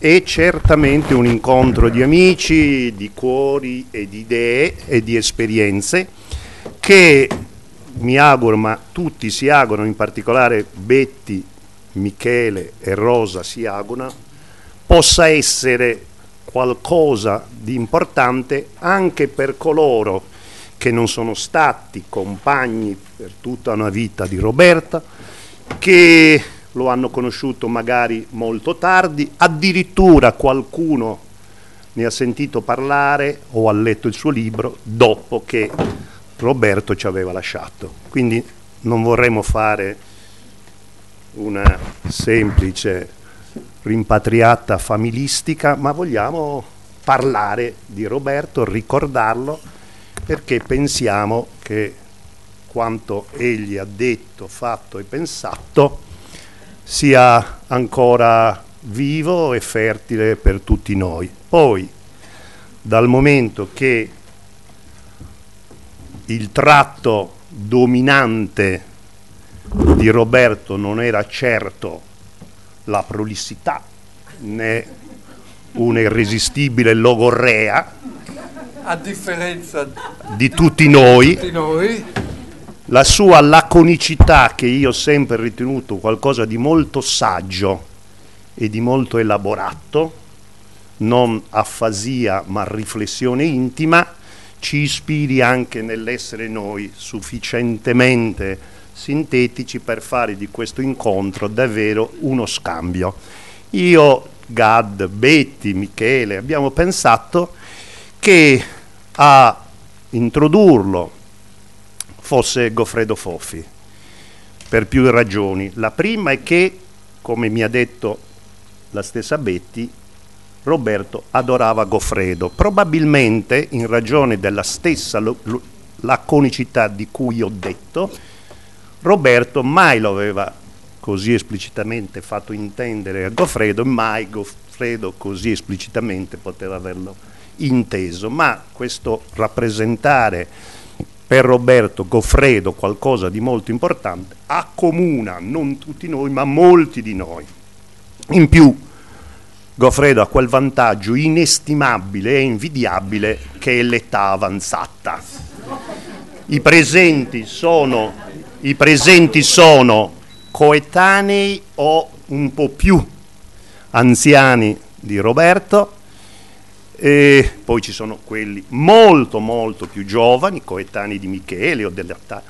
e certamente un incontro di amici, di cuori e di idee e di esperienze che mi auguro, ma tutti si augurano, in particolare Betty, Michele e Rosa si augurano, possa essere qualcosa di importante anche per coloro che non sono stati compagni per tutta una vita di Roberta, che lo hanno conosciuto magari molto tardi, addirittura qualcuno ne ha sentito parlare o ha letto il suo libro dopo che Roberto ci aveva lasciato. Quindi non vorremmo fare una semplice rimpatriata familistica, ma vogliamo parlare di Roberto, ricordarlo, perché pensiamo che quanto egli ha detto, fatto e pensato sia ancora vivo e fertile per tutti noi. Poi, dal momento che il tratto dominante di Roberto non era certo la prolissità né un'irresistibile logorrea, a differenza di tutti noi, la sua laconicità, che io ho sempre ritenuto qualcosa di molto saggio e di molto elaborato, non afasia ma riflessione intima, ci ispiri anche nell'essere noi sufficientemente sintetici per fare di questo incontro davvero uno scambio. Io, Gad, Betty, Michele abbiamo pensato che a introdurlo fosse Goffredo Fofi per più ragioni. La prima è che, come mi ha detto la stessa Betty, Roberto adorava Goffredo, probabilmente in ragione della stessa laconicità di cui ho detto. Roberto mai lo aveva così esplicitamente fatto intendere a Goffredo, mai Goffredo così esplicitamente poteva averlo inteso, ma questo rappresentare per Roberto Goffredo qualcosa di molto importante accomuna non tutti noi ma molti di noi. In più Goffredo ha quel vantaggio inestimabile e invidiabile che è l'età avanzata. I presenti sono coetanei o un po' più anziani di Roberto, e poi ci sono quelli molto molto più giovani, coetanei di Michele o dell'età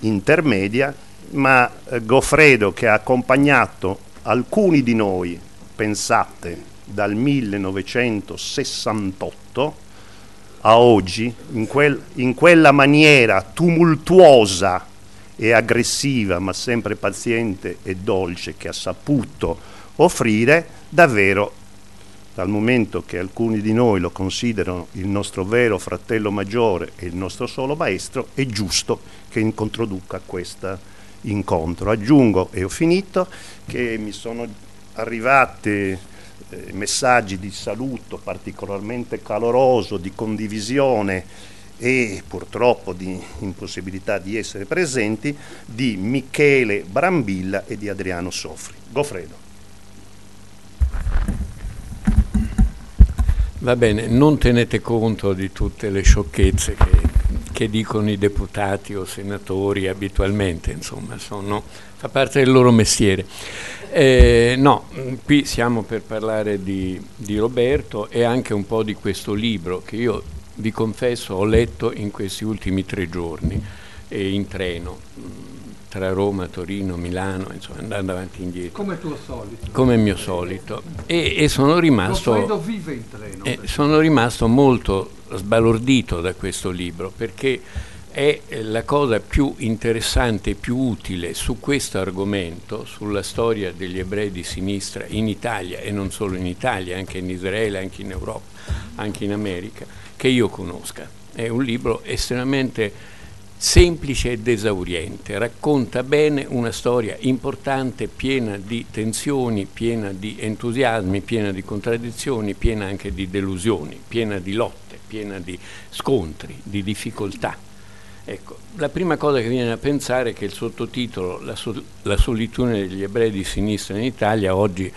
intermedia, ma Goffredo, che ha accompagnato alcuni di noi, pensate, dal 1968 a oggi, in quella maniera tumultuosa e aggressiva, ma sempre paziente e dolce, che ha saputo offrire, davvero, dal momento che alcuni di noi lo considerano il nostro vero fratello maggiore e il nostro solo maestro, è giusto che incontroduca questo incontro. Aggiungo, e ho finito, che mi sono arrivati messaggi di saluto particolarmente caloroso, di condivisione e purtroppo di impossibilità di essere presenti, di Michele Brambilla e di Adriano Sofri. Goffredo. Va bene, non tenete conto di tutte le sciocchezze che dicono i deputati o senatori abitualmente, insomma, fa parte del loro mestiere. No, qui siamo per parlare di Roberto e anche un po' di questo libro che io, vi confesso, ho letto in questi ultimi 3 giorni in treno, tra Roma, Torino, Milano, insomma, andando avanti e indietro. Come tuo solito. Come mio solito. E sono rimasto... Goffredo vive in treno. Sono rimasto molto sbalordito da questo libro, perché è la cosa più interessante e più utile su questo argomento, sulla storia degli ebrei di sinistra in Italia, e non solo in Italia, anche in Israele, anche in Europa, anche in America, che io conosca. È un libro estremamente semplice ed esauriente, racconta bene una storia importante, piena di tensioni, piena di entusiasmi, piena di contraddizioni, piena anche di delusioni, piena di lotte, piena di scontri, di difficoltà. Ecco, la prima cosa che viene a pensare è che il sottotitolo, la solitudine degli ebrei di sinistra in Italia, oggi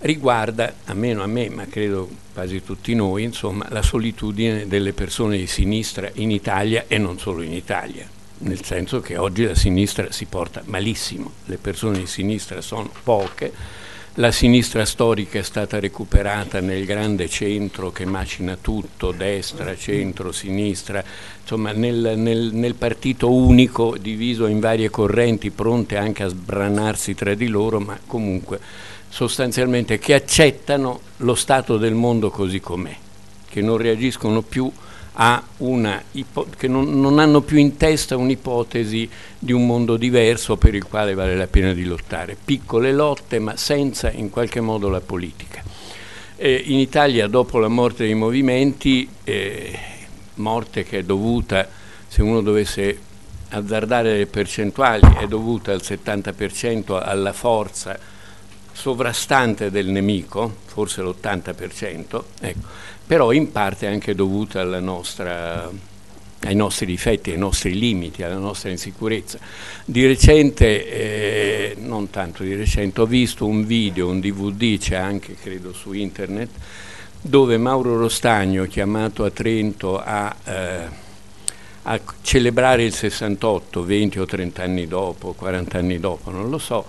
riguarda, almeno a me, ma credo quasi tutti noi, insomma, la solitudine delle persone di sinistra in Italia e non solo in Italia, nel senso che oggi la sinistra si porta malissimo, le persone di sinistra sono poche, la sinistra storica è stata recuperata nel grande centro che macina tutto, destra, centro, sinistra, insomma nel partito unico diviso in varie correnti pronte anche a sbranarsi tra di loro, ma comunque sostanzialmente che accettano lo stato del mondo così com'è, che non reagiscono più a una che non hanno più in testa un'ipotesi di un mondo diverso per il quale vale la pena di lottare, piccole lotte ma senza in qualche modo la politica. In Italia dopo la morte dei movimenti, morte che è dovuta, se uno dovesse azzardare le percentuali, è dovuta al 70% alla forza sovrastante del nemico, forse l'80%, ecco, però in parte anche dovuta alla nostra, ai nostri difetti, ai nostri limiti, alla nostra insicurezza. Di recente, non tanto di recente, ho visto un video, un DVD, c'è anche credo su internet, dove Mauro Rostagno, chiamato a Trento a celebrare il 68, 20 o 30 anni dopo, 40 anni dopo, non lo so,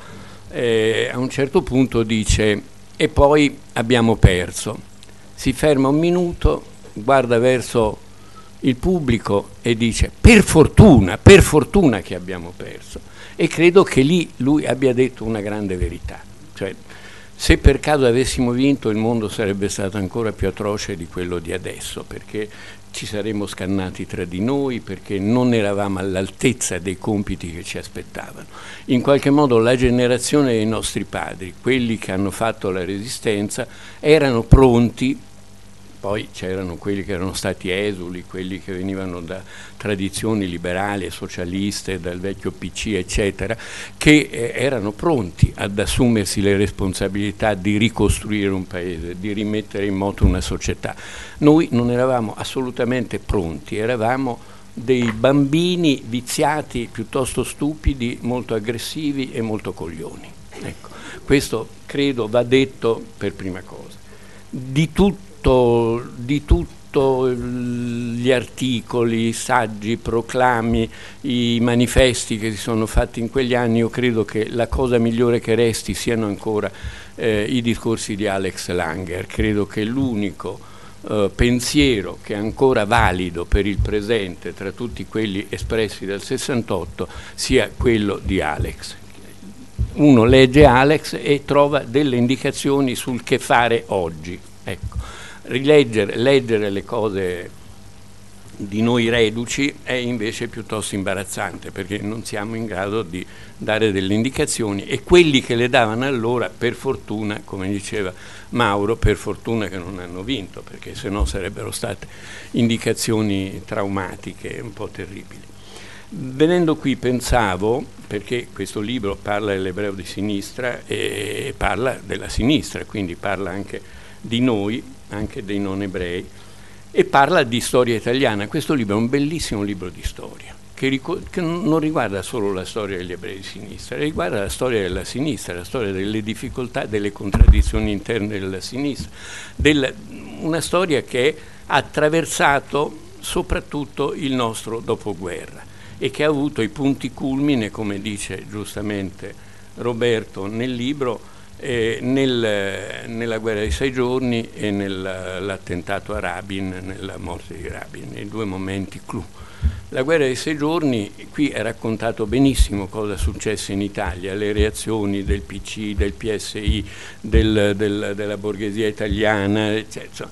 a un certo punto dice: e poi abbiamo perso. Si ferma un minuto, guarda verso il pubblico e dice: per fortuna che abbiamo perso. E credo che lì lui abbia detto una grande verità, cioè se per caso avessimo vinto il mondo sarebbe stato ancora più atroce di quello di adesso, perché ci saremmo scannati tra di noi, perché non eravamo all'altezza dei compiti che ci aspettavano. In qualche modo la generazione dei nostri padri, quelli che hanno fatto la resistenza, erano pronti, poi c'erano quelli che erano stati esuli, quelli che venivano da tradizioni liberali e socialiste, dal vecchio PC eccetera, che erano pronti ad assumersi le responsabilità di ricostruire un paese, di rimettere in moto una società. Noi non eravamo assolutamente pronti, eravamo dei bambini viziati, piuttosto stupidi, molto aggressivi e molto coglioni. Ecco, questo credo va detto per prima cosa. Di tutto gli articoli, saggi, proclami, i manifesti che si sono fatti in quegli anni, io credo che la cosa migliore che resti siano ancora i discorsi di Alex Langer. Credo che l'unico pensiero che è ancora valido per il presente tra tutti quelli espressi dal 68 sia quello di Alex. Uno legge Alex e trova delle indicazioni sul che fare oggi, ecco. Leggere le cose di noi reduci è invece piuttosto imbarazzante, perché non siamo in grado di dare delle indicazioni, e quelli che le davano allora, per fortuna, come diceva Mauro, per fortuna che non hanno vinto, perché sennò sarebbero state indicazioni traumatiche un po' terribili. Venendo qui pensavo, perché questo libro parla dell'ebreo di sinistra e parla della sinistra, quindi parla anche di noi, anche dei non ebrei, e parla di storia italiana. Questo libro è un bellissimo libro di storia che non riguarda solo la storia degli ebrei di sinistra, riguarda la storia della sinistra, la storia delle difficoltà, delle contraddizioni interne della sinistra, una storia che ha attraversato soprattutto il nostro dopoguerra e che ha avuto i punti culmine, come dice giustamente Roberto nel libro, nella guerra dei 6 giorni e nell'attentato a Rabin, nella morte di Rabin, i due momenti clou. La guerra dei 6 giorni, qui è raccontato benissimo cosa successe in Italia, le reazioni del PC, del PSI, della borghesia italiana, eccetera.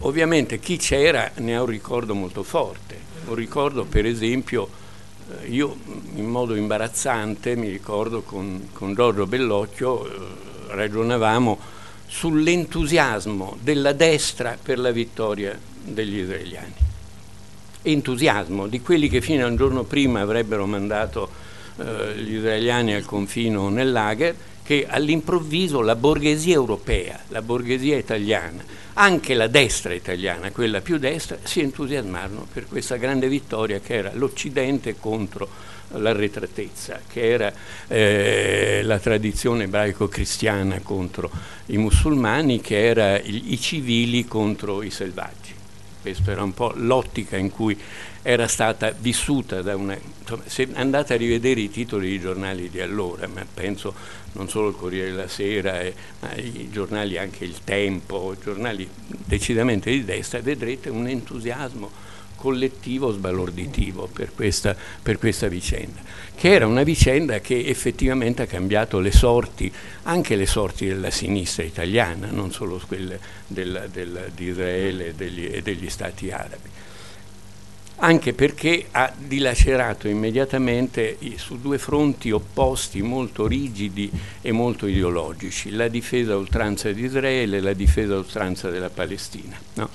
Ovviamente chi c'era ne ha un ricordo molto forte, un ricordo per esempio. Io in modo imbarazzante mi ricordo con Giorgio Bellocchio ragionavamo sull'entusiasmo della destra per la vittoria degli israeliani, entusiasmo di quelli che fino a un giorno prima avrebbero mandato gli israeliani al confino nel lager che all'improvviso la borghesia europea, la borghesia italiana, anche la destra italiana, quella più destra, si entusiasmarono per questa grande vittoria che era l'Occidente contro l'arretratezza, che era la tradizione ebraico-cristiana contro i musulmani, che era i civili contro i selvaggi. Questa era un po' l'ottica in cui era stata vissuta da una... Insomma, se andate a rivedere i titoli dei giornali di allora, ma penso non solo il Corriere della Sera, ma i giornali anche Il Tempo, giornali decisamente di destra, vedrete un entusiasmo collettivo sbalorditivo per questa vicenda, che era una vicenda che effettivamente ha cambiato le sorti, anche le sorti della sinistra italiana, non solo quelle di Israele e degli stati arabi, anche perché ha dilacerato immediatamente su due fronti opposti molto rigidi e molto ideologici, la difesa a oltranza di Israele e la difesa a oltranza della Palestina, no?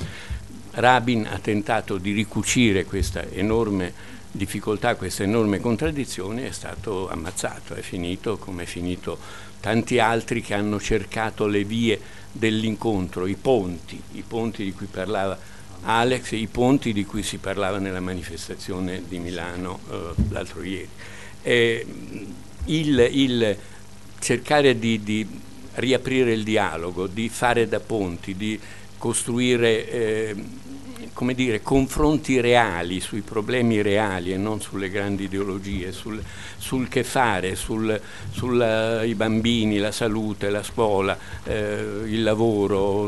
Rabin ha tentato di ricucire questa enorme difficoltà, questa enorme contraddizione, è stato ammazzato, è finito come è finito tanti altri che hanno cercato le vie dell'incontro, i ponti di cui parlava Alex, i ponti di cui si parlava nella manifestazione di Milano l'altro ieri. Il cercare di riaprire il dialogo, di fare da ponti, di costruire come dire, confronti reali sui problemi reali e non sulle grandi ideologie, sul che fare, sui bambini, la salute, la scuola, il lavoro,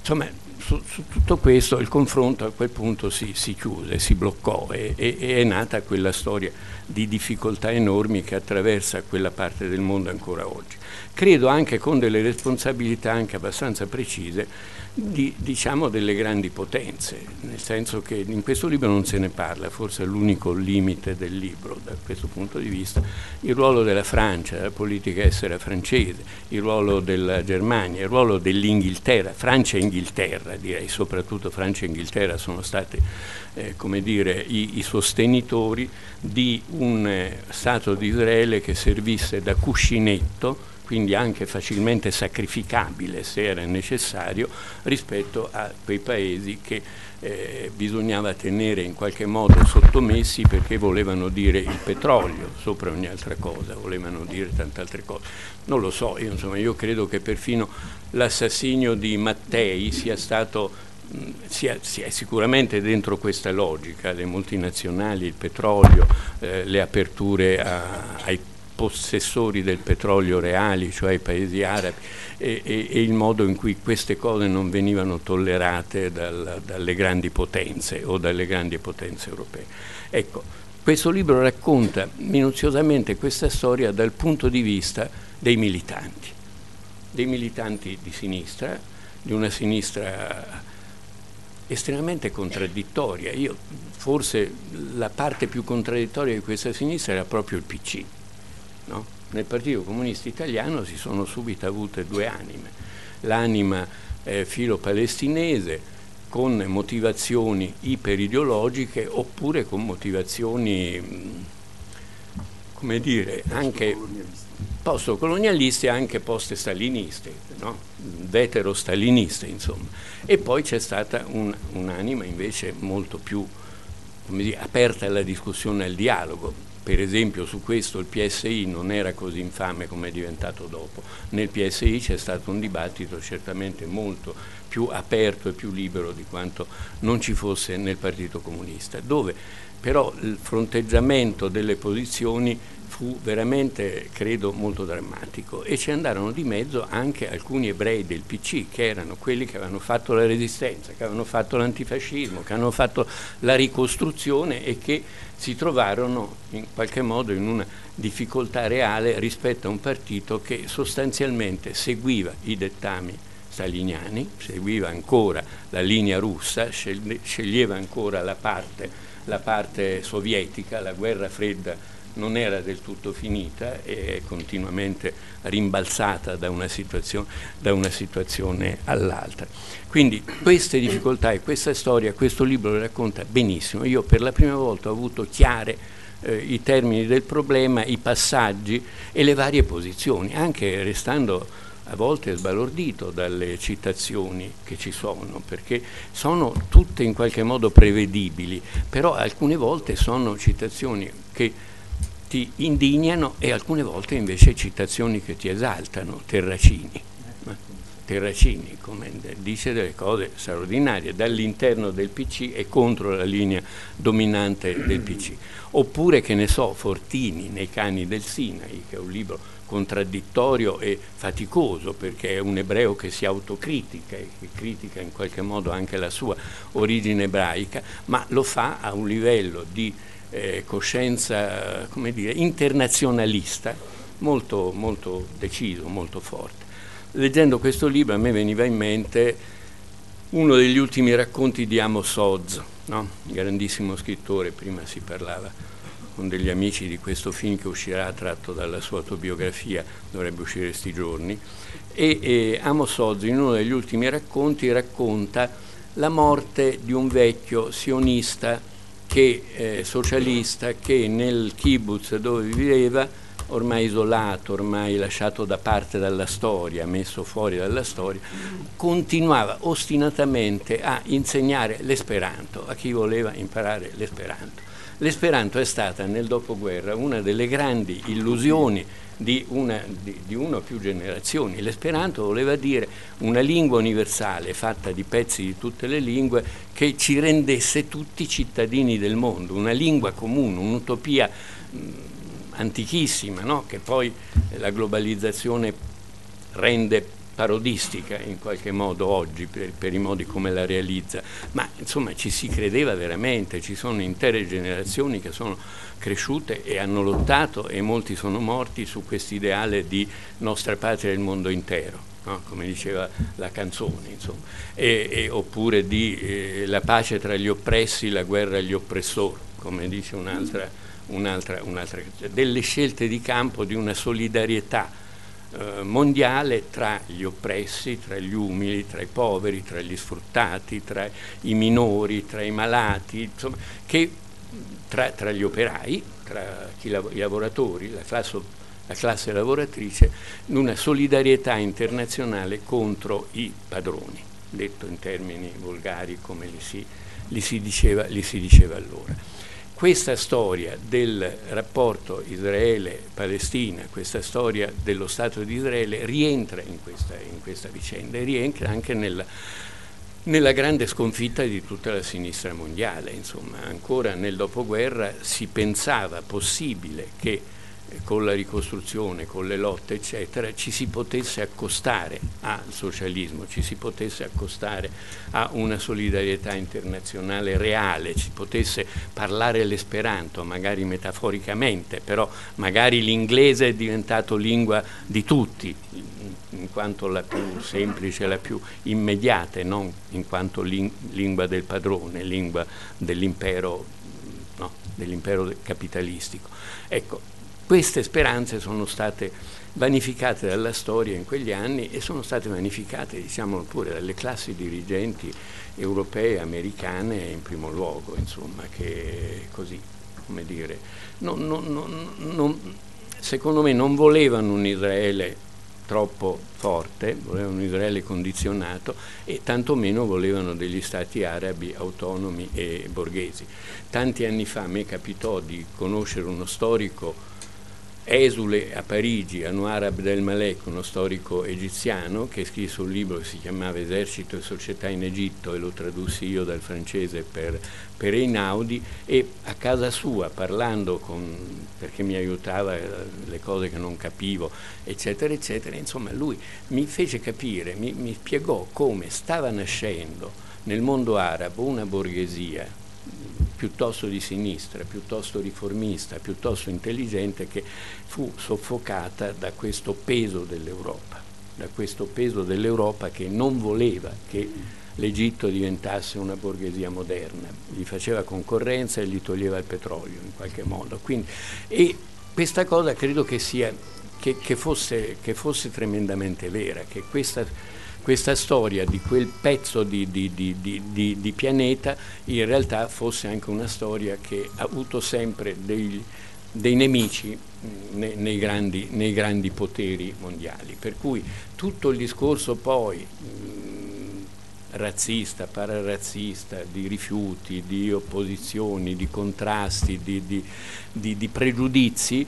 insomma su tutto questo il confronto a quel punto si chiuse, si bloccò e è nata quella storia di difficoltà enormi che attraversa quella parte del mondo ancora oggi. Credo anche con delle responsabilità anche abbastanza precise diciamo delle grandi potenze, nel senso che in questo libro non se ne parla, forse è l'unico limite del libro da questo punto di vista, il ruolo della Francia, della politica estera francese, il ruolo della Germania, il ruolo dell'Inghilterra, Francia e Inghilterra direi, soprattutto Francia e Inghilterra sono stati come dire, i sostenitori di un Stato di Israele che servisse da cuscinetto, quindi anche facilmente sacrificabile se era necessario, rispetto a quei paesi che bisognava tenere in qualche modo sottomessi perché volevano dire il petrolio sopra ogni altra cosa, volevano dire tante altre cose. Non lo so, io credo che perfino l'assassinio di Mattei sia stato... Si è sicuramente dentro questa logica, le multinazionali, il petrolio, le aperture ai possessori del petrolio reali, cioè ai paesi arabi, e il modo in cui queste cose non venivano tollerate dalle grandi potenze o dalle grandi potenze europee. Ecco, questo libro racconta minuziosamente questa storia dal punto di vista dei militanti di sinistra, di una sinistra estremamente contraddittoria. Io forse la parte più contraddittoria di questa sinistra era proprio il PC, no? Nel Partito Comunista Italiano si sono subito avute due anime, l'anima filo-palestinese con motivazioni iperideologiche oppure con motivazioni come dire anche post-colonialiste e anche post-staliniste, no? Vetero-staliniste insomma, e poi c'è stata un'anima invece molto più come dire, aperta alla discussione e al dialogo, per esempio su questo il PSI non era così infame come è diventato dopo, nel PSI c'è stato un dibattito certamente molto più aperto e più libero di quanto non ci fosse nel Partito Comunista, dove però il fronteggiamento delle posizioni fu veramente, credo, molto drammatico e ci andarono di mezzo anche alcuni ebrei del PC che erano quelli che avevano fatto la resistenza, che avevano fatto l'antifascismo, che avevano fatto la ricostruzione e che si trovarono in qualche modo in una difficoltà reale rispetto a un partito che sostanzialmente seguiva i dettami staliniani, seguiva ancora la linea russa, sceglieva ancora la parte sovietica, la guerra fredda non era del tutto finita e è continuamente rimbalzata da una situazione all'altra. Quindi queste difficoltà e questa storia, questo libro le racconta benissimo. Io per la prima volta ho avuto chiare i termini del problema, i passaggi e le varie posizioni, anche restando a volte sbalordito dalle citazioni che ci sono, perché sono tutte in qualche modo prevedibili, però alcune volte sono citazioni che ti indignano e alcune volte invece citazioni che ti esaltano. Terracini, come dice delle cose straordinarie, dall'interno del PC e contro la linea dominante del PC. Oppure, che ne so, Fortini, Nei cani del Sinai, che è un libro contraddittorio e faticoso, perché è un ebreo che si autocritica e che critica in qualche modo anche la sua origine ebraica, ma lo fa a un livello di coscienza, come dire, internazionalista molto, molto deciso, molto forte. Leggendo questo libro a me veniva in mente uno degli ultimi racconti di Amos Oz, no? Grandissimo scrittore, prima si parlava con degli amici di questo film che uscirà tratto dalla sua autobiografia, dovrebbe uscire questi giorni, e Amos Oz in uno degli ultimi racconti racconta la morte di un vecchio sionista, socialista, che nel kibbutz dove viveva, ormai isolato, ormai lasciato da parte dalla storia, messo fuori dalla storia, continuava ostinatamente a insegnare l'esperanto a chi voleva imparare l'esperanto. L'esperanto è stata nel dopoguerra una delle grandi illusioni di una o più generazioni. L'esperanto voleva dire una lingua universale fatta di pezzi di tutte le lingue che ci rendesse tutti cittadini del mondo, una lingua comune, un'utopia antichissima, no? Che poi la globalizzazione rende parodistica in qualche modo oggi per i modi come la realizza, ma insomma ci si credeva veramente, ci sono intere generazioni che sono cresciute e hanno lottato e molti sono morti su quest'ideale di nostra patria e il mondo intero, no? Come diceva la canzone, insomma, oppure di la pace tra gli oppressi, la guerra agli oppressori, come dice un'altra, delle scelte di campo di una solidarietà mondiale tra gli oppressi, tra gli umili, tra i poveri, tra gli sfruttati, tra i minori, tra i malati, insomma, che tra gli operai, tra i lavoratori, la classe lavoratrice, una solidarietà internazionale contro i padroni, detto in termini volgari come li si diceva allora. Questa storia del rapporto Israele-Palestina, questa storia dello Stato di Israele rientra in questa vicenda e rientra anche nella grande sconfitta di tutta la sinistra mondiale. Insomma, ancora nel dopoguerra si pensava possibile che con la ricostruzione, con le lotte, eccetera, ci si potesse accostare al socialismo, ci si potesse accostare a una solidarietà internazionale reale, ci potesse parlare l'esperanto, magari metaforicamente, però magari l'inglese è diventato lingua di tutti, in quanto la più semplice, la più immediata, e non in quanto lingua del padrone, lingua dell'impero, no, dell'impero capitalistico. Ecco, queste speranze sono state vanificate dalla storia in quegli anni e sono state vanificate, diciamolo pure, dalle classi dirigenti europee e americane in primo luogo, insomma, che così, come dire, secondo me non volevano un Israele troppo forte, volevano un Israele condizionato e tantomeno volevano degli stati arabi autonomi e borghesi. Tanti anni fa mi capitò di conoscere uno storico esule a Parigi, Anouar Abdel-Malek, uno storico egiziano che scrisse un libro che si chiamava Esercito e società in Egitto, e lo tradussi io dal francese per Einaudi, e a casa sua, parlando perché mi aiutava le cose che non capivo, eccetera, eccetera, insomma lui mi fece capire, mi spiegò come stava nascendo nel mondo arabo una borghesia piuttosto di sinistra, piuttosto riformista, piuttosto intelligente, che fu soffocata da questo peso dell'Europa, che non voleva che l'Egitto diventasse una borghesia moderna, gli faceva concorrenza e gli toglieva il petrolio in qualche modo. Quindi, e questa cosa credo che fosse tremendamente vera, che questa questa storia di quel pezzo di pianeta in realtà fosse anche una storia che ha avuto sempre dei nemici nei grandi poteri mondiali, per cui tutto il discorso poi razzista, pararazzista, di rifiuti, di opposizioni, di contrasti, di pregiudizi,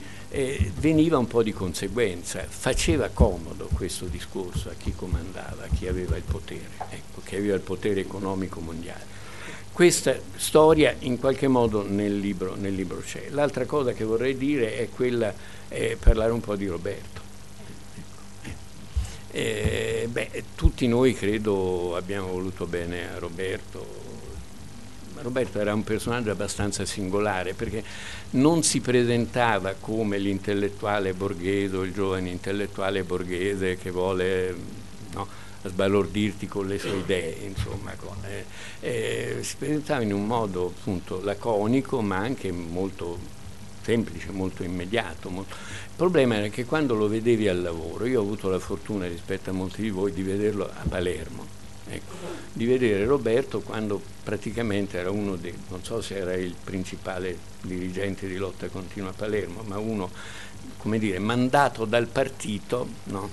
veniva un po' di conseguenza, faceva comodo questo discorso a chi comandava, a chi aveva il potere, ecco, chi aveva il potere economico mondiale. Questa storia in qualche modo nel libro c'è. L'altra cosa che vorrei dire è quella, parlare un po' di Roberto. Beh, tutti noi credo abbiamo voluto bene a Roberto. Roberto era un personaggio abbastanza singolare perché non si presentava come l'intellettuale borghese, il giovane intellettuale borghese che vuole, no, sbalordirti con le sue idee, insomma, si presentava in un modo appunto laconico ma anche molto semplice, molto immediato. Il problema era che quando lo vedevi al lavoro, io ho avuto la fortuna rispetto a molti di voi di vederlo a Palermo, ecco, di vedere Roberto quando praticamente era uno dei, non so se era il principale dirigente di lotta continua a Palermo, ma uno, come dire, mandato dal partito, no,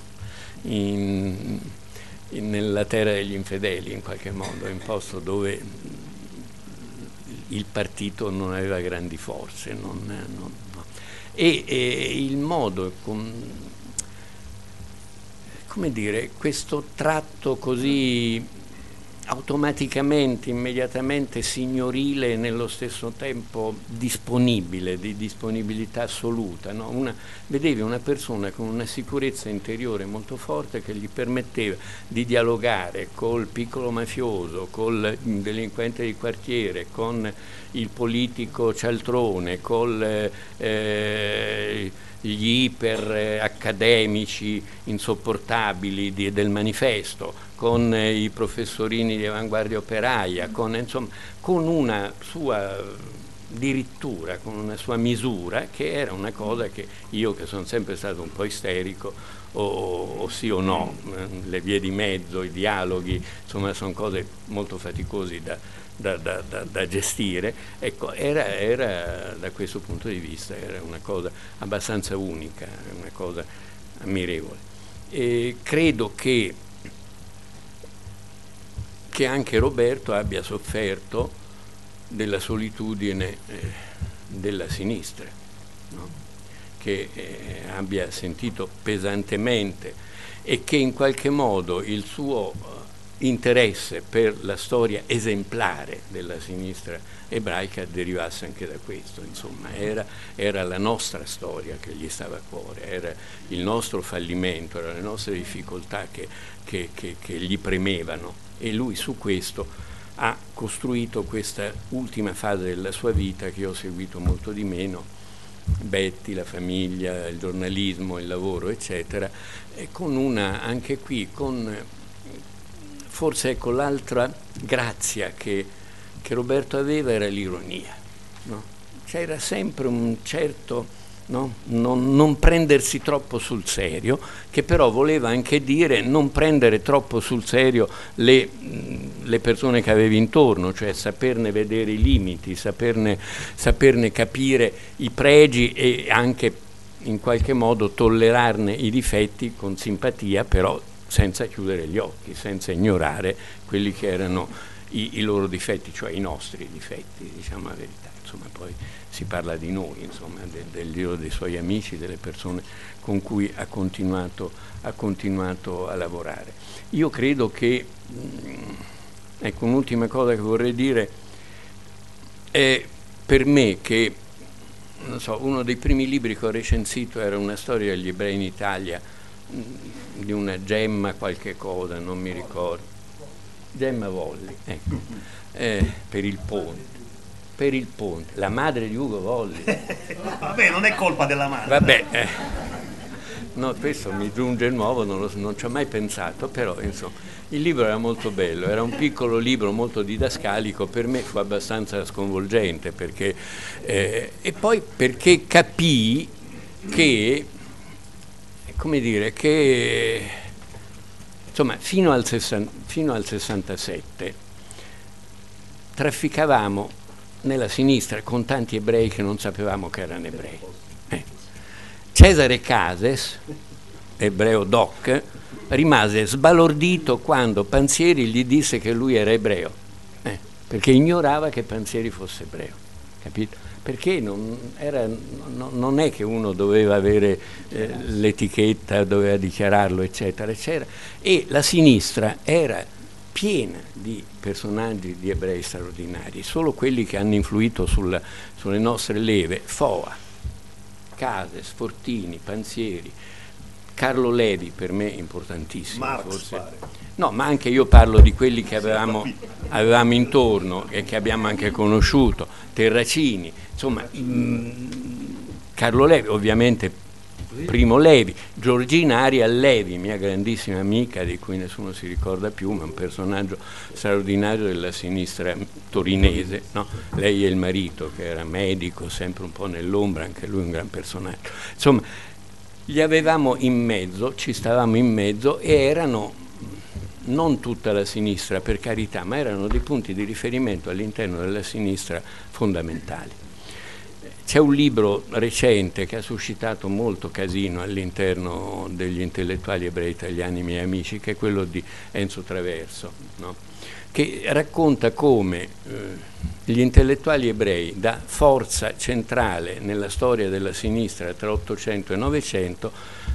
nella terra degli infedeli in qualche modo, in posto dove il partito non aveva grandi forze, no. E il modo, come dire, questo tratto così automaticamente, immediatamente signorile e nello stesso tempo disponibile, di disponibilità assoluta, no? Vedevi una persona con una sicurezza interiore molto forte che gli permetteva di dialogare col piccolo mafioso, col delinquente di quartiere, con il politico cialtrone, con gli iper-accademici insopportabili del manifesto, con i professorini di avanguardia operaia, insomma, con una sua dirittura, con una sua misura, che era una cosa che io, che sono sempre stato un po' isterico, o sì o no, le vie di mezzo, i dialoghi, insomma, sono cose molto faticose da gestire, ecco, era da questo punto di vista era una cosa abbastanza unica, una cosa ammirevole. E credo che anche Roberto abbia sofferto della solitudine della sinistra, no? Che abbia sentito pesantemente e che in qualche modo il suo interesse per la storia esemplare della sinistra ebraica derivasse anche da questo, insomma, era la nostra storia che gli stava a cuore, era il nostro fallimento, erano le nostre difficoltà che gli premevano, e lui su questo ha costruito questa ultima fase della sua vita che ho seguito molto di meno, Betty, la famiglia, il giornalismo, il lavoro, eccetera, e con anche qui con forse, ecco, l'altra grazia che Roberto aveva era l'ironia, no? C'era sempre un certo, no? non prendersi troppo sul serio, che però voleva anche dire non prendere troppo sul serio le persone che avevi intorno, cioè saperne vedere i limiti, saperne capire i pregi e anche in qualche modo tollerarne i difetti con simpatia, però senza chiudere gli occhi, senza ignorare quelli che erano i loro difetti, cioè i nostri difetti, diciamo la verità. Insomma, poi si parla di noi, insomma, del giro dei suoi amici, delle persone con cui ha continuato a lavorare. Io credo che, ecco, un'ultima cosa che vorrei dire è, per me, che, non so, uno dei primi libri che ho recensito era una storia degli ebrei in Italia, di una Gemma qualche cosa, non mi ricordo, Gemma Volli, ecco, per il ponte, la madre di Ugo Volli. Vabbè, non è colpa della madre. Vabbè, no, questo mi giunge nuovo, non ci ho mai pensato, però insomma il libro era molto bello, era un piccolo libro molto didascalico, per me fu abbastanza sconvolgente perché e poi perché capii che, come dire, che Insomma, fino al 67 trafficavamo nella sinistra con tanti ebrei che non sapevamo che erano ebrei. Cesare Cases, ebreo doc, rimase sbalordito quando Panzieri gli disse che lui era ebreo, perché ignorava che Panzieri fosse ebreo, capito? Perché non è che uno doveva avere l'etichetta, doveva dichiararlo, eccetera, eccetera. E la sinistra era piena di personaggi di ebrei straordinari, solo quelli che hanno influito sulle nostre leve: Foa, Cases, Fortini, Panzieri, Carlo Levi, per me importantissimo. Marx, forse. No, ma anche io parlo di quelli che avevamo intorno e che abbiamo anche conosciuto, Terracini, insomma, Carlo Levi, ovviamente primo Levi, Giorgina Levi, mia grandissima amica di cui nessuno si ricorda più, ma un personaggio straordinario della sinistra torinese, no? Lei e il marito, che era medico, sempre un po' nell'ombra, anche lui un gran personaggio. Insomma, li avevamo in mezzo, ci stavamo in mezzo, e erano non tutta la sinistra, per carità, ma erano dei punti di riferimento all'interno della sinistra fondamentali. C'è un libro recente che ha suscitato molto casino all'interno degli intellettuali ebrei italiani, miei amici, che è quello di Enzo Traverso, no? Che racconta come gli intellettuali ebrei, da forza centrale nella storia della sinistra tra 800 e 900,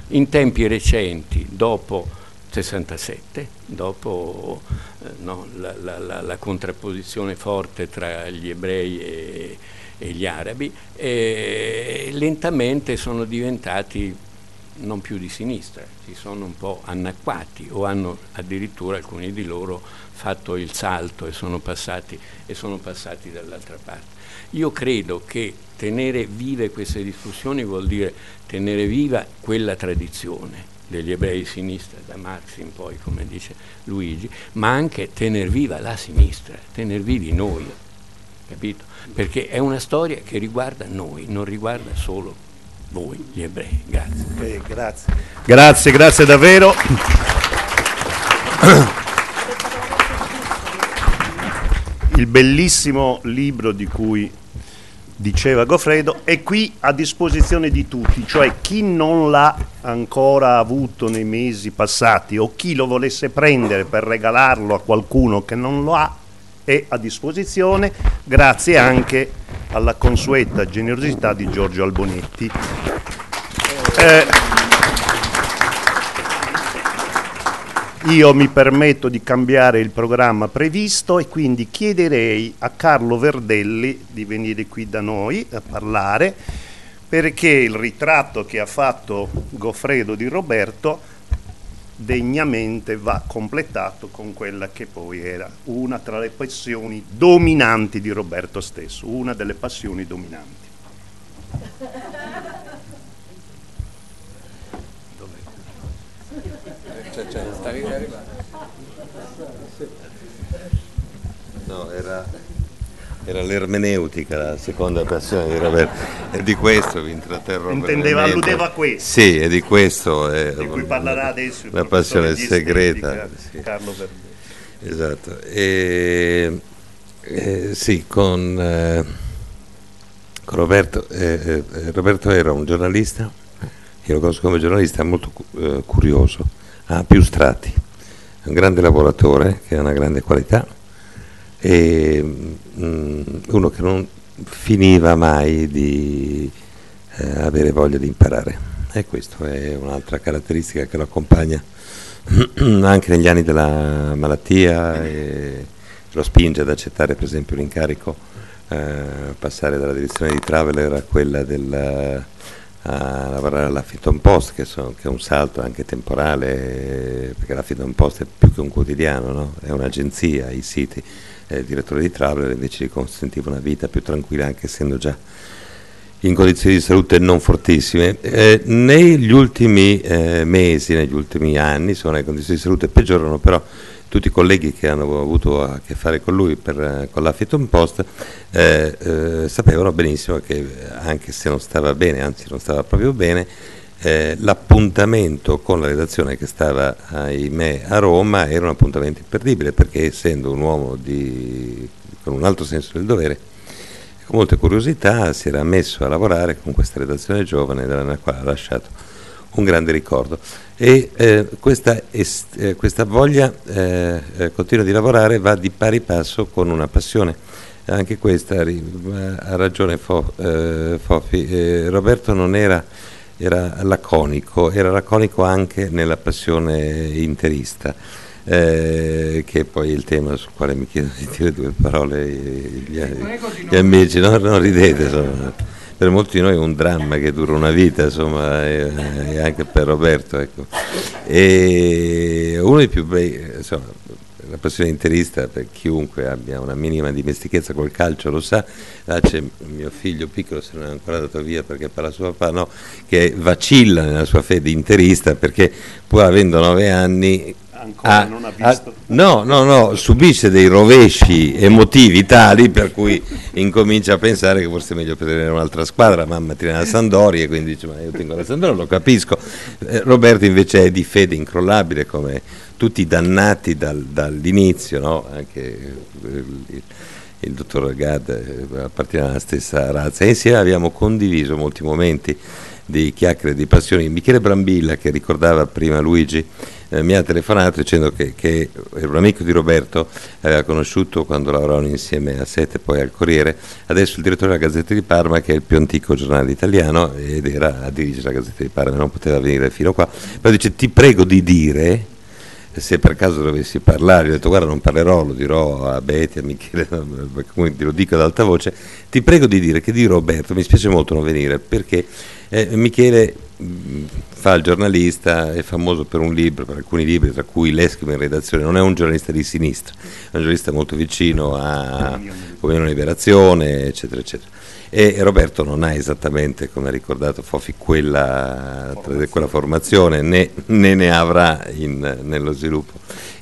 in tempi recenti, dopo 67, dopo la contrapposizione forte tra gli ebrei e gli arabi, e lentamente sono diventati non più di sinistra, si sono un po' annacquati, o hanno addirittura alcuni di loro fatto il salto e sono passati dall'altra parte. Io credo che tenere vive queste discussioni vuol dire tenere viva quella tradizione degli ebrei di sinistra, da Marx in poi, come dice Luigi, ma anche tener viva la sinistra, tener vivi noi, capito? Perché è una storia che riguarda noi, non riguarda solo voi, gli ebrei. Grazie. Okay, grazie. Grazie, grazie davvero. Il bellissimo libro di cui diceva Goffredo è qui a disposizione di tutti, cioè chi non l'ha ancora avuto nei mesi passati o chi lo volesse prendere per regalarlo a qualcuno che non lo ha, è a disposizione, grazie anche alla consueta generosità di Giorgio Albonetti. Io mi permetto di cambiare il programma previsto e quindi chiederei a Carlo Verdelli di venire qui da noi a parlare, perché il ritratto che ha fatto Goffredo di Roberto degnamente va completato con quella che poi era una tra le passioni dominanti di Roberto stesso, una delle passioni dominanti. Stavi arrivando. No, era l'ermeneutica, la seconda passione di Roberto, e di questo vi intratterrò. Intendeva, alludeva a questo. Sì, è di questo. Di cui parlerà adesso. La passione segreta. Sì. Carlo Verdelli. Esatto. Sì, con Roberto. Roberto era un giornalista, io lo conosco come giornalista, molto curioso. Ha più strati, è un grande lavoratore che ha una grande qualità, e uno che non finiva mai di avere voglia di imparare, e questa è un'altra caratteristica che lo accompagna anche negli anni della malattia, e lo spinge ad accettare per esempio l'incarico, passare dalla direzione di Traveler a quella a lavorare all'Huffington Post, che è un salto anche temporale, perché l'Huffington Post è più che un quotidiano, no? È un'agenzia, i siti, il direttore di Traveler invece gli consentiva una vita più tranquilla, anche essendo già in condizioni di salute non fortissime. Negli ultimi mesi, negli ultimi anni, le condizioni di salute peggiorano, però tutti i colleghi che hanno avuto a che fare con lui con l'Huffington Post sapevano benissimo che, anche se non stava bene, anzi non stava proprio bene, l'appuntamento con la redazione che stava, ahimè, a Roma era un appuntamento imperdibile, perché essendo un uomo con un alto senso del dovere, con molte curiosità si era messo a lavorare con questa redazione giovane, dalla quale ha lasciato un grande ricordo, e questa voglia continua di lavorare va di pari passo con una passione. Anche questa ha ragione Fofi, Roberto non era laconico, era laconico anche nella passione interista, che è poi il tema sul quale mi chiedo di dire due parole gli amici, non ridete, insomma. Per molti di noi è un dramma che dura una vita, insomma, e anche per Roberto, ecco. E uno dei più bei, insomma, la passione interista, per chiunque abbia una minima dimestichezza col calcio lo sa. Là c'è mio figlio piccolo, se non è ancora andato via perché parla suo papà, no, che vacilla nella sua fede interista, perché pur avendo 9 anni ancora non ha visto. No, subisce dei rovesci emotivi tali per cui incomincia a pensare che forse è meglio prendere un'altra squadra. Mamma tiene la Sampdoria e quindi dice: ma io tengo la Sampdoria, lo capisco. Roberto invece è di fede incrollabile, come tutti dannati dall'inizio, no? Anche il dottor Gad appartiene alla stessa razza, e insieme abbiamo condiviso molti momenti di chiacchiere, di passioni. Michele Brambilla, che ricordava prima Luigi, mi ha telefonato dicendo che era un amico di Roberto, aveva conosciuto quando lavoravano insieme a Sette, poi al Corriere, adesso il direttore della Gazzetta di Parma, che è il più antico giornale italiano, ed era a dirigere la Gazzetta di Parma, non poteva venire fino qua, però dice: ti prego di dire, se per caso dovessi parlare, ho detto: guarda, non parlerò, lo dirò a Betty, a Michele, quindi lo dico ad alta voce, ti prego di dire che di Roberto mi spiace molto non venire, perché Michele fa il giornalista, è famoso per alcuni libri, tra cui L'Eschimo in redazione. Non è un giornalista di sinistra, è un giornalista molto vicino a Unione Liberazione, eccetera eccetera, e Roberto non ha esattamente, come ha ricordato Fofi, quella formazione, né ne avrà nello sviluppo.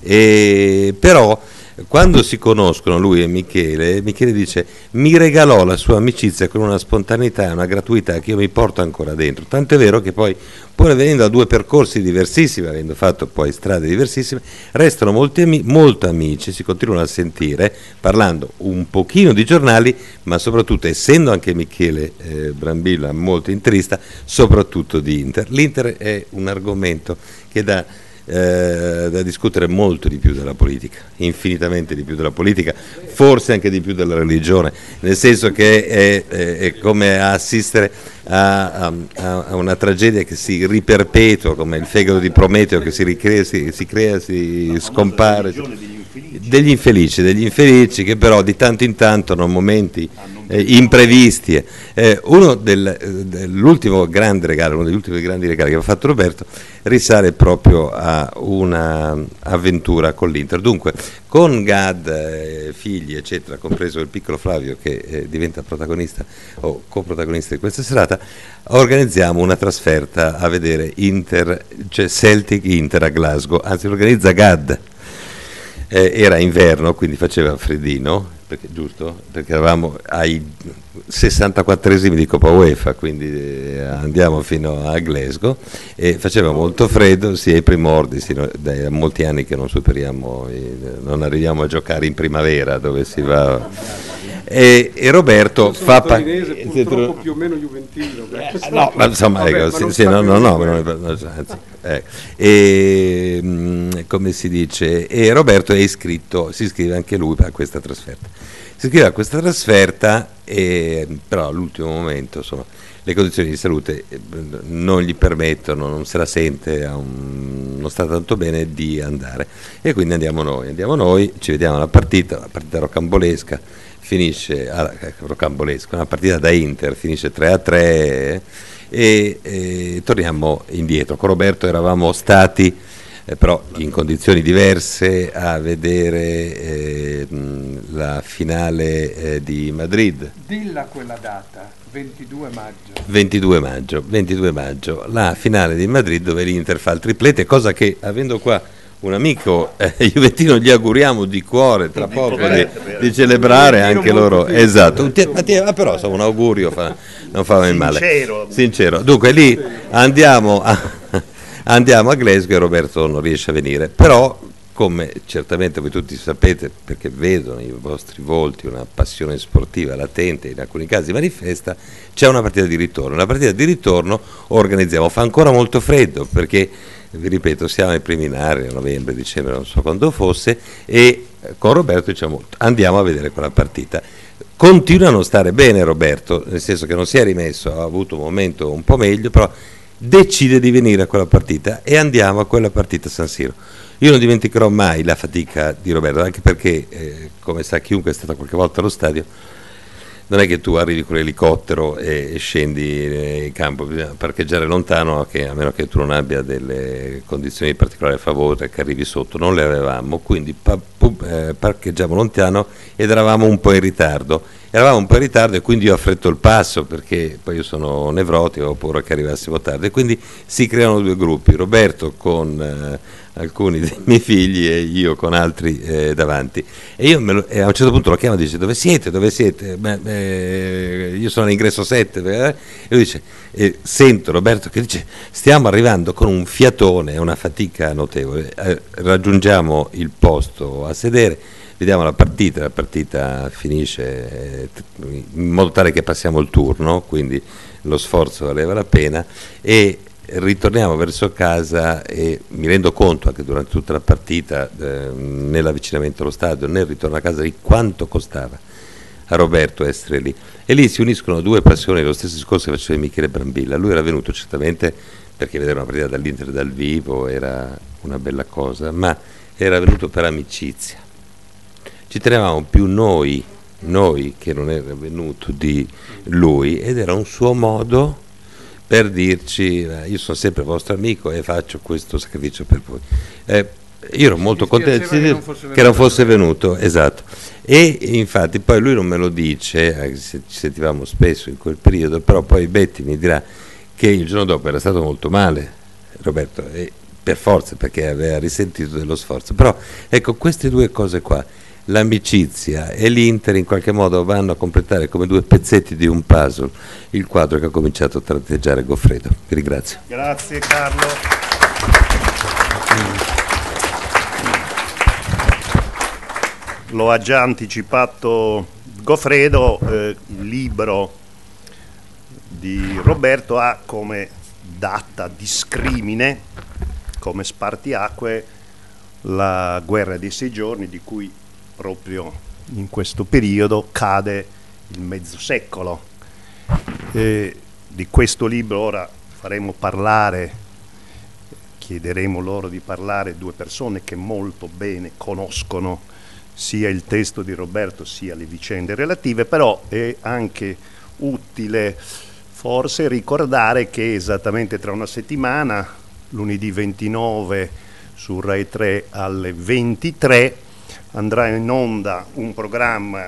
Però quando si conoscono lui e Michele dice: mi regalò la sua amicizia con una spontaneità e una gratuità che io mi porto ancora dentro, tanto è vero che poi, pur venendo da 2 percorsi diversissimi, avendo fatto poi strade diversissime, restano molto amici, si continuano a sentire parlando un pochino di giornali, ma soprattutto, essendo anche Michele Brambilla molto interista, soprattutto di Inter. L'Inter è un argomento che da discutere molto di più della politica, infinitamente di più della politica, forse anche di più della religione, nel senso che è come assistere a una tragedia che si riperpetua, come il fegato di Prometeo che si crea, si scompare, degli infelici che però di tanto in tanto hanno momenti imprevisti. Uno degli ultimi grandi regali che ha fatto Roberto risale proprio a un'avventura con l'Inter. Dunque, con Gad, figli eccetera, compreso il piccolo Flavio, che diventa protagonista o coprotagonista di questa serata, organizziamo una trasferta a vedere Celtic-Inter a Glasgow. Anzi, lo organizza Gad. Era inverno, quindi faceva freddino, perché eravamo ai 64esimi di Coppa UEFA, quindi andiamo fino a Glasgow e faceva molto freddo, sì, ai primordi, sì, da molti anni che non arriviamo a giocare in primavera dove si va. E Roberto fa purtroppo più o meno juventino, no, ma insomma, come si dice, e Roberto è iscritto, si iscrive anche lui a questa trasferta. Si iscrive a questa trasferta, però all'ultimo momento, insomma, le condizioni di salute non gli permettono, non se la sente, non sta tanto bene di andare, e quindi andiamo noi, ci vediamo la partita rocambolesca. Finisce rocambolesco, una partita da Inter, finisce 3-3 e torniamo indietro. Con Roberto eravamo stati però in condizioni diverse a vedere la finale di Madrid. Dilla quella data, 22 maggio, la finale di Madrid, dove l'Inter fa il triplete, cosa che, avendo qua un amico juventino, gli auguriamo di cuore tra poco di celebrare anche loro, esatto. Ma però un augurio non fa mai male, sincero. Dunque lì andiamo a Glasgow e Roberto non riesce a venire, però come certamente voi tutti sapete, perché vedo nei vostri volti una passione sportiva latente, in alcuni casi manifesta, c'è una partita di ritorno. La partita di ritorno organizziamo, fa ancora molto freddo perché, vi ripeto, siamo ai preliminari, a novembre, dicembre, non so quando fosse, e con Roberto diciamo andiamo a vedere quella partita. Continua a non stare bene Roberto, nel senso che non si è rimesso, ha avuto un momento un po' meglio, però decide di venire a quella partita e andiamo a quella partita a San Siro. Io non dimenticherò mai la fatica di Roberto, anche perché, come sa chiunque è stato qualche volta allo stadio, non è che tu arrivi con l'elicottero e scendi in campo, bisogna parcheggiare lontano, che, a meno che tu non abbia delle condizioni di particolare favore, che arrivi sotto, non le avevamo, quindi parcheggiamo lontano ed eravamo un po' in ritardo. E quindi io affretto il passo, perché poi io sono nevrotico, ho paura che arrivassimo tardi, e quindi si creano due gruppi, Roberto con alcuni dei miei figli e io con altri davanti, e io a un certo punto lo chiamo e dice: dove siete? Beh, io sono all'ingresso 7, e lui dice, sento Roberto che dice: stiamo arrivando, con un fiatone, una fatica notevole. Raggiungiamo il posto a sedere, vediamo la partita finisce in modo tale che passiamo il turno, quindi lo sforzo valeva la pena, e ritorniamo verso casa. E mi rendo conto anche durante tutta la partita, nell'avvicinamento allo stadio, nel ritorno a casa, di quanto costava a Roberto essere lì. E lì si uniscono due passioni, lo stesso discorso che faceva Michele Brambilla. Lui era venuto certamente perché vedere una partita dall'Inter dal vivo era una bella cosa, ma era venuto per amicizia. Ci tenevamo più noi che non era venuto di lui, ed era un suo modo per dirci: io sono sempre vostro amico e faccio questo sacrificio per voi. Io ero molto contento che non fosse venuto, esatto. E infatti poi lui non me lo dice, anche se ci sentivamo spesso in quel periodo, però poi Betty mi dirà che il giorno dopo era stato molto male Roberto, e per forza, perché aveva risentito dello sforzo. Però ecco, queste due cose qua, l'amicizia e l'Inter, in qualche modo vanno a completare come due pezzetti di un puzzle il quadro che ha cominciato a tratteggiare Goffredo. Vi ringrazio. Grazie Carlo. Lo ha già anticipato Goffredo, il libro di Roberto ha come data di scrimine, come spartiacque, la guerra dei 6 giorni, di cui proprio in questo periodo cade il mezzo secolo. Di questo libro ora chiederemo loro di parlare due persone che molto bene conoscono sia il testo di Roberto sia le vicende relative, però è anche utile forse ricordare che esattamente tra una settimana, lunedì 29 su Rai 3 alle 23, andrà in onda un programma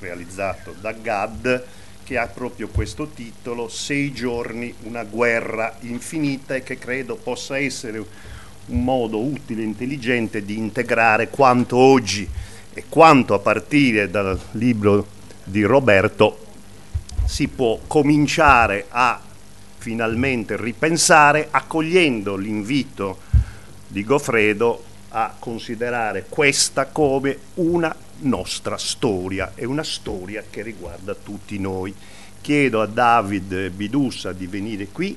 realizzato da Gad che ha proprio questo titolo, 6 giorni, una guerra infinita, e che credo possa essere un modo utile e intelligente di integrare quanto oggi e quanto a partire dal libro di Roberto si può cominciare a finalmente ripensare, accogliendo l'invito di Goffredo a considerare questa come una nostra storia, è una storia che riguarda tutti noi. Chiedo a David Bidussa di venire qui,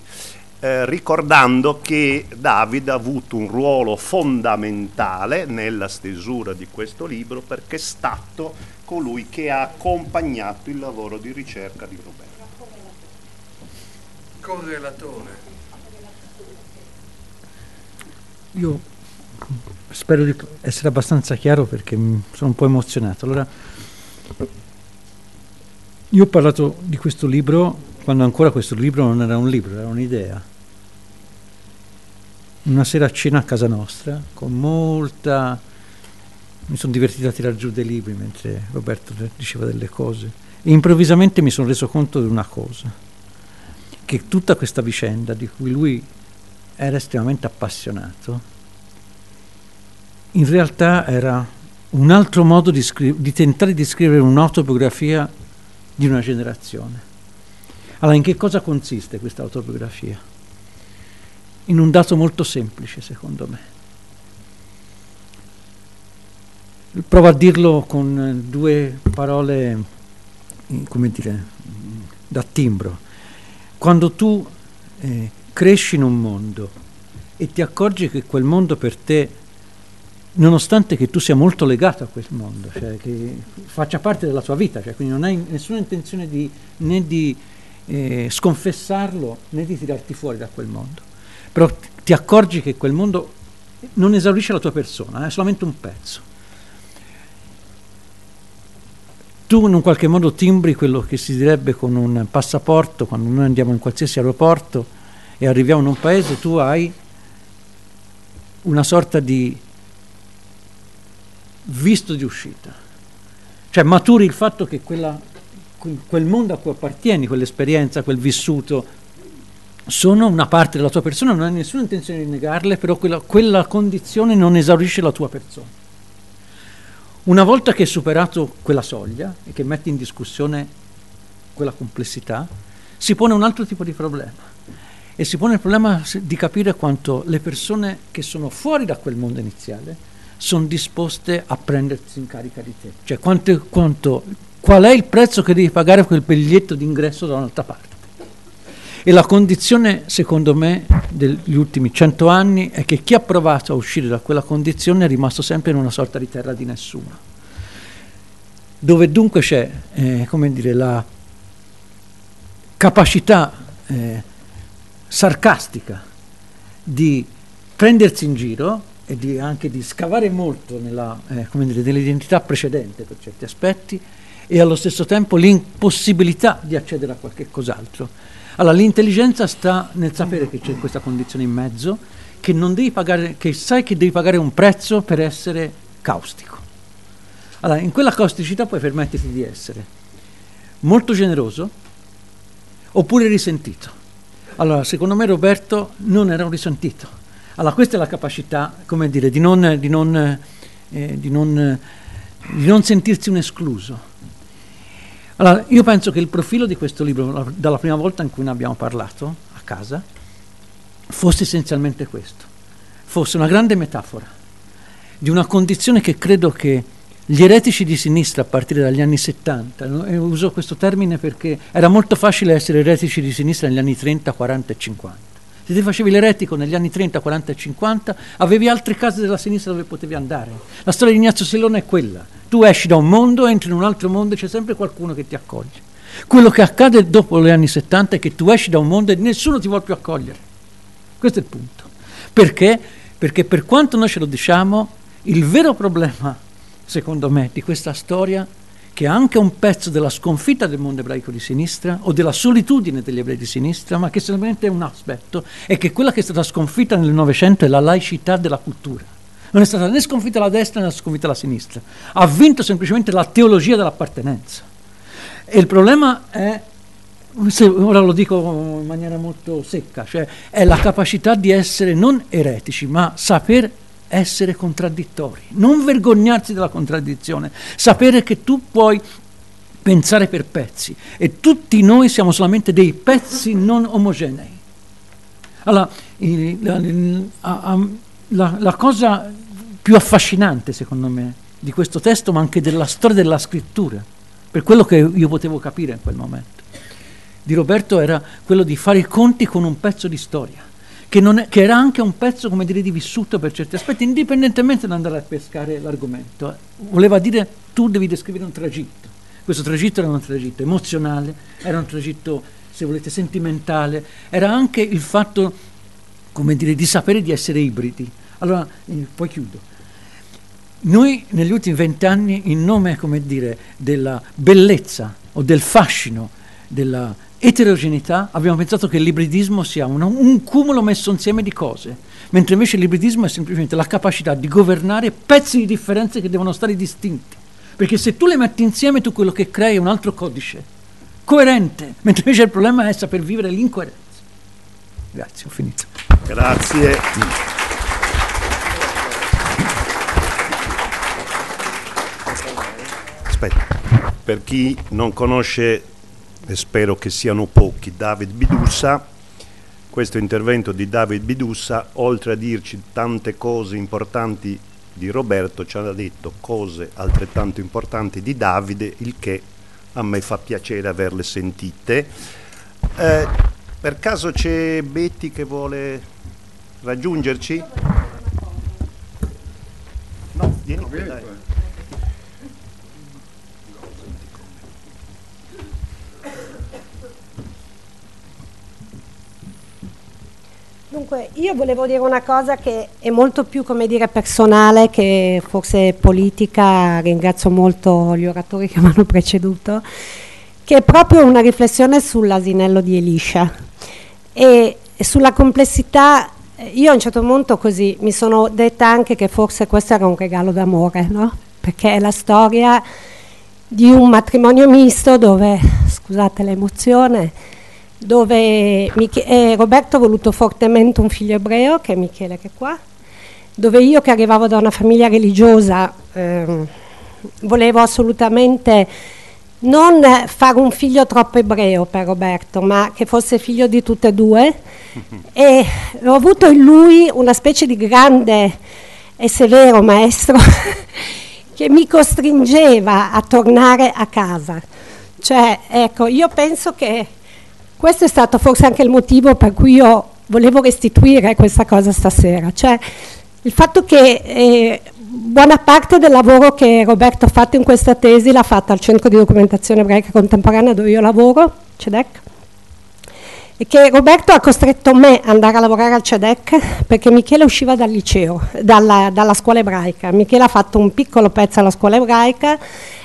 ricordando che David ha avuto un ruolo fondamentale nella stesura di questo libro, perché è stato colui che ha accompagnato il lavoro di ricerca di Roberto. Co-relatore. Io spero di essere abbastanza chiaro, perché sono un po' emozionato. Allora, io ho parlato di questo libro quando ancora questo libro non era un libro, era un'idea. Una sera a cena a casa nostra, mi sono divertito a tirar giù dei libri mentre Roberto diceva delle cose, e improvvisamente mi sono reso conto di una cosa, che tutta questa vicenda di cui lui era estremamente appassionato in realtà era un altro modo di tentare di scrivere un'autobiografia di una generazione. Allora, in che cosa consiste questa autobiografia? In un dato molto semplice, secondo me. Provo a dirlo con due parole, come dire, da timbro. Quando tu cresci in un mondo e ti accorgi che quel mondo per te, nonostante che tu sia molto legato a quel mondo, cioè che faccia parte della tua vita, cioè quindi non hai nessuna intenzione di, né di sconfessarlo né di tirarti fuori da quel mondo, però ti accorgi che quel mondo non esaurisce la tua persona, è solamente un pezzo. Tu in un qualche modo timbri quello che si direbbe con un passaporto. Quando noi andiamo in qualsiasi aeroporto e arriviamo in un paese, tu hai una sorta di visto di uscita, cioè maturi il fatto che quel mondo a cui appartieni, quell'esperienza, quel vissuto sono una parte della tua persona, non hai nessuna intenzione di negarle, però quella condizione non esaurisce la tua persona. Una volta che hai superato quella soglia e che metti in discussione quella complessità, si pone un altro tipo di problema, e si pone il problema di capire quanto le persone che sono fuori da quel mondo iniziale sono disposte a prendersi in carica di te, cioè qual è il prezzo che devi pagare per quel biglietto d'ingresso da un'altra parte. E la condizione, secondo me, degli ultimi 100 anni è che chi ha provato a uscire da quella condizione è rimasto sempre in una sorta di terra di nessuno, dove dunque c'è come dire, la capacità sarcastica di prendersi in giro e anche di scavare molto nell'identità precedente per certi aspetti, e allo stesso tempo l'impossibilità di accedere a qualche cos'altro. Allora, l'intelligenza sta nel sapere che c'è questa condizione in mezzo, che non devi pagare, che sai che devi pagare un prezzo per essere caustico. Allora, in quella causticità puoi permetterti di essere molto generoso oppure risentito. Allora, secondo me Roberto non era un risentito. Allora, questa è la capacità, come dire, di non sentirsi un escluso. Allora, io penso che il profilo di questo libro, dalla prima volta in cui ne abbiamo parlato a casa, fosse essenzialmente questo, fosse una grande metafora di una condizione che credo che gli eretici di sinistra, a partire dagli anni 70, e uso questo termine perché era molto facile essere eretici di sinistra negli anni 30, 40 e 50. Se ti facevi l'eretico negli anni 30, 40 e 50, avevi altre case della sinistra dove potevi andare. La storia di Ignazio Silone è quella. Tu esci da un mondo, entri in un altro mondo e c'è sempre qualcuno che ti accoglie. Quello che accade dopo gli anni 70 è che tu esci da un mondo e nessuno ti vuole più accogliere. Questo è il punto. Perché? Perché per quanto noi ce lo diciamo, il vero problema, secondo me, di questa storia, che è anche un pezzo della sconfitta del mondo ebraico di sinistra o della solitudine degli ebrei di sinistra, ma che solamente è un aspetto, è che quella che è stata sconfitta nel Novecento è la laicità della cultura. Non è stata né sconfitta la destra né sconfitta la sinistra. Ha vinto semplicemente la teologia dell'appartenenza. E il problema è, ora lo dico in maniera molto secca, cioè è la capacità di essere non eretici, ma saper essere contraddittori. Non vergognarsi della contraddizione. Sapere che tu puoi pensare per pezzi. E tutti noi siamo solamente dei pezzi non omogenei. Allora, la cosa più affascinante, secondo me, di questo testo, ma anche della storia della scrittura, per quello che io potevo capire in quel momento, di Roberto, era quello di fare i conti con un pezzo di storia, che era anche un pezzo, come dire, di vissuto per certi aspetti, indipendentemente dall'andare a pescare l'argomento. Voleva dire, tu devi descrivere un tragitto. Questo tragitto era un tragitto emozionale, era un tragitto, se volete, sentimentale, era anche il fatto, come dire, di sapere di essere ibridi. Allora, poi chiudo. Noi negli ultimi 20 anni, in nome, come dire, della bellezza o del fascino della eterogeneità, abbiamo pensato che l'ibridismo sia un cumulo messo insieme di cose, mentre invece l'ibridismo è semplicemente la capacità di governare pezzi di differenze che devono stare distinti, perché se tu le metti insieme, tu quello che crei è un altro codice coerente, mentre invece il problema è saper vivere l'incoerenza. Grazie, ho finito. Grazie. Aspetta. Per chi non conosce, e spero che siano pochi, David Bidussa, questo intervento di David Bidussa, oltre a dirci tante cose importanti di Roberto, ci ha detto cose altrettanto importanti di Davide, il che a me fa piacere averle sentite. Per caso c'è Betty che vuole raggiungerci? No, vieni qui, dai. Dunque, io volevo dire una cosa che è molto più, come dire, personale che forse politica. Ringrazio molto gli oratori che mi hanno preceduto, che è proprio una riflessione sull'asinello di Elisha e sulla complessità. Io a un certo punto così mi sono detta anche che forse questo era un regalo d'amore, no? Perché è la storia di un matrimonio misto dove, scusate l'emozione, dove Roberto ha voluto fortemente un figlio ebreo, che è Michele, che è qua, dove io, che arrivavo da una famiglia religiosa, volevo assolutamente non fare un figlio troppo ebreo per Roberto, ma che fosse figlio di tutte e due, e ho avuto in lui una specie di grande e severo maestro che mi costringeva a tornare a casa. Cioè, ecco, io penso che questo è stato forse anche il motivo per cui io volevo restituire questa cosa stasera, cioè il fatto che buona parte del lavoro che Roberto ha fatto in questa tesi l'ha fatta al Centro di Documentazione Ebraica Contemporanea, dove io lavoro, CEDEC, e che Roberto ha costretto me ad andare a lavorare al CEDEC perché Michele usciva dal liceo, dalla scuola ebraica. Michele ha fatto un piccolo pezzo alla scuola ebraica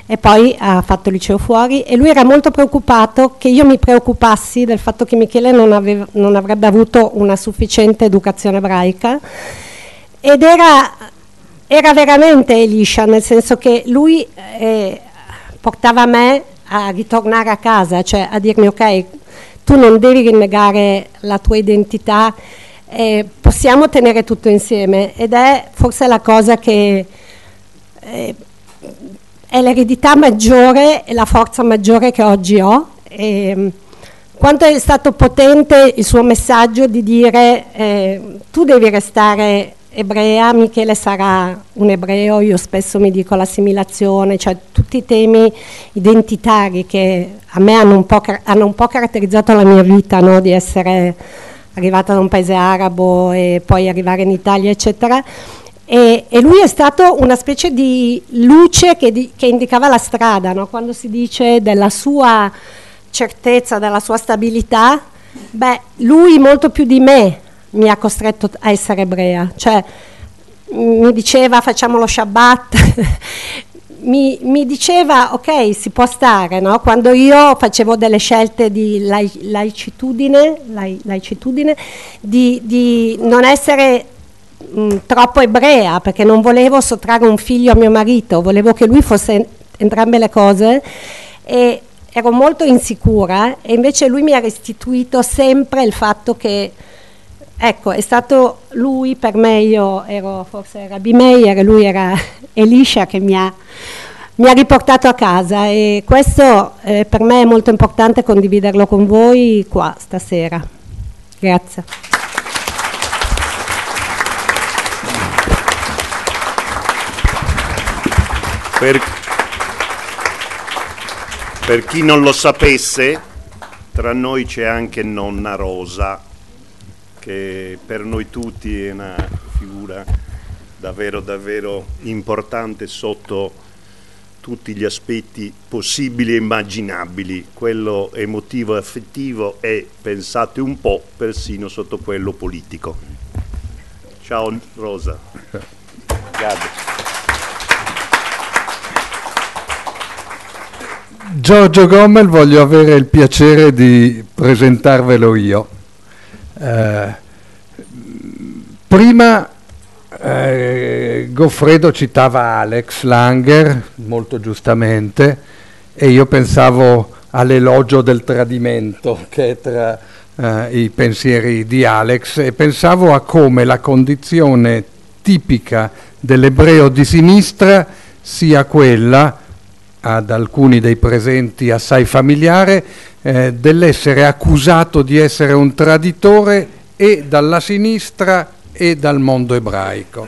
e poi ha fatto liceo fuori, e lui era molto preoccupato che io mi preoccupassi del fatto che Michele non avrebbe avuto una sufficiente educazione ebraica, ed era veramente Elisha, nel senso che lui portava me a ritornare a casa, cioè a dirmi: ok, tu non devi rinnegare la tua identità, possiamo tenere tutto insieme. Ed è forse la cosa che è l'eredità maggiore e la forza maggiore che oggi ho. E quanto è stato potente il suo messaggio di dire: tu devi restare ebrea, Michele sarà un ebreo. Io spesso mi dico l'assimilazione, cioè tutti i temi identitari che a me hanno un po' caratterizzato la mia vita, no? Di essere arrivata da un paese arabo e poi arrivare in Italia, eccetera. E lui è stato una specie di luce che indicava la strada, no? Quando si dice della sua certezza, della sua stabilità, beh, lui molto più di me mi ha costretto a essere ebrea. Cioè mi diceva: facciamo lo Shabbat, mi diceva: ok, si può stare, no? Quando io facevo delle scelte di laicitudine, di non essere troppo ebrea, perché non volevo sottrarre un figlio a mio marito, volevo che lui fosse entrambe le cose, e ero molto insicura, e invece lui mi ha restituito sempre il fatto che, ecco, è stato lui per me. Io ero forse Rabbi Meir, lui era Elisha, che mi ha riportato a casa, e questo per me è molto importante condividerlo con voi qua stasera. Grazie. Per chi non lo sapesse, tra noi c'è anche nonna Rosa, che per noi tutti è una figura davvero davvero importante sotto tutti gli aspetti possibili e immaginabili, quello emotivo e affettivo e, pensate un po', persino sotto quello politico. Ciao Rosa. Grazie. Giorgio Gomel, voglio avere il piacere di presentarvelo io. Prima Goffredo citava Alex Langer, molto giustamente, e io pensavo all'elogio del tradimento, che è tra i pensieri di Alex, e pensavo a come la condizione tipica dell'ebreo di sinistra sia quella ad alcuni dei presenti assai familiare, dell'essere accusato di essere un traditore e dalla sinistra e dal mondo ebraico.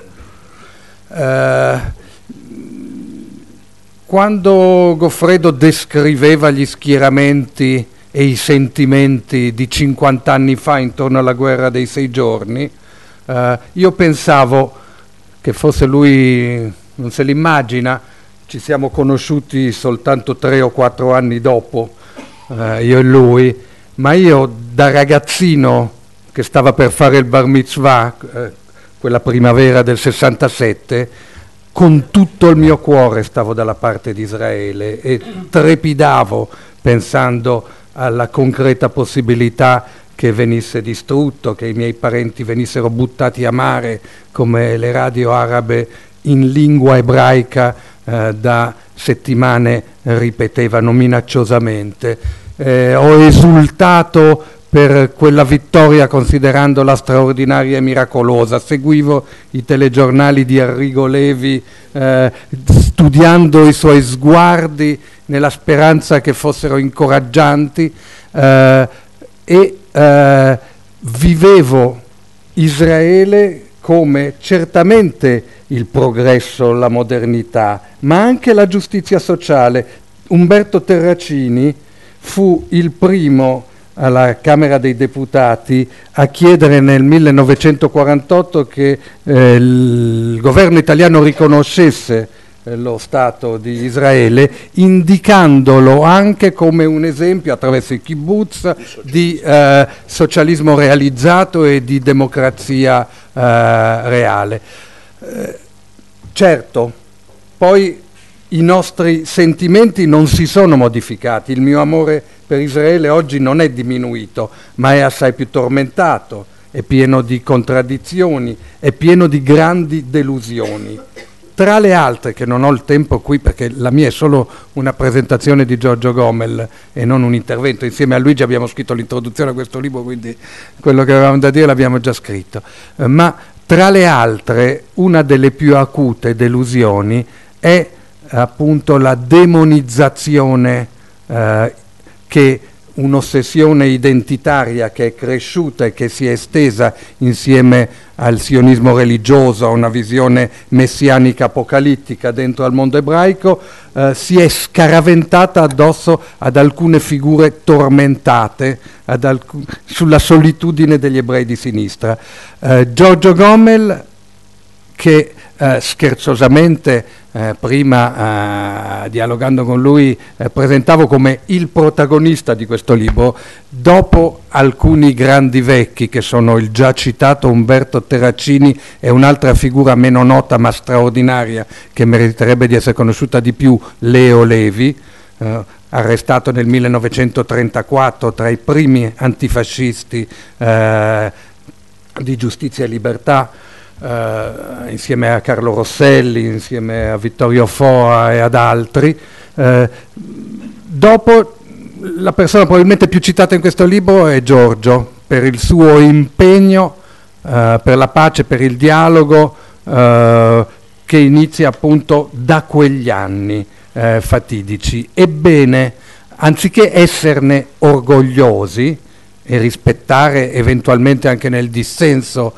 Quando Goffredo descriveva gli schieramenti e i sentimenti di 50 anni fa intorno alla guerra dei 6 giorni, io pensavo che fosse lui, non se l'immagina, ci siamo conosciuti soltanto 3 o 4 anni dopo, io e lui, ma io da ragazzino che stava per fare il bar mitzvah, quella primavera del 67, con tutto il mio cuore stavo dalla parte di Israele e trepidavo pensando alla concreta possibilità che venisse distrutto, che i miei parenti venissero buttati a mare come le radio arabe in lingua ebraica da settimane ripetevano minacciosamente. Ho esultato per quella vittoria considerandola straordinaria e miracolosa, seguivo i telegiornali di Arrigo Levi studiando i suoi sguardi nella speranza che fossero incoraggianti e vivevo Israele come certamente il progresso, la modernità, ma anche la giustizia sociale. Umberto Terracini fu il primo alla Camera dei Deputati a chiedere nel 1948 che il governo italiano riconoscesse lo Stato di Israele, indicandolo anche come un esempio attraverso i kibbutz di socialismo realizzato e di democrazia reale. Certo, poi i nostri sentimenti non si sono modificati, il mio amore per Israele oggi non è diminuito, ma è assai più tormentato, è pieno di contraddizioni, è pieno di grandi delusioni. Tra le altre, che non ho il tempo qui perché la mia è solo una presentazione di Giorgio Gomel e non un intervento, insieme a Luigi abbiamo scritto l'introduzione a questo libro, quindi quello che avevamo da dire l'abbiamo già scritto, ma tra le altre una delle più acute delusioni è appunto la demonizzazione che un'ossessione identitaria che è cresciuta e che si è estesa insieme al sionismo religioso, a una visione messianica apocalittica dentro al mondo ebraico, si è scaraventata addosso ad alcune figure tormentate sulla solitudine degli ebrei di sinistra. Giorgio Gomel, che scherzosamente prima dialogando con lui presentavo come il protagonista di questo libro, dopo alcuni grandi vecchi che sono il già citato Umberto Terracini e un'altra figura meno nota ma straordinaria che meriterebbe di essere conosciuta di più, Leo Levi, arrestato nel 1934 tra i primi antifascisti di Giustizia e Libertà, insieme a Carlo Rosselli, insieme a Vittorio Foa e ad altri. Dopo, la persona probabilmente più citata in questo libro è Giorgio, per il suo impegno per la pace, per il dialogo, che inizia appunto da quegli anni fatidici. Ebbene, anziché esserne orgogliosi e rispettare eventualmente anche nel dissenso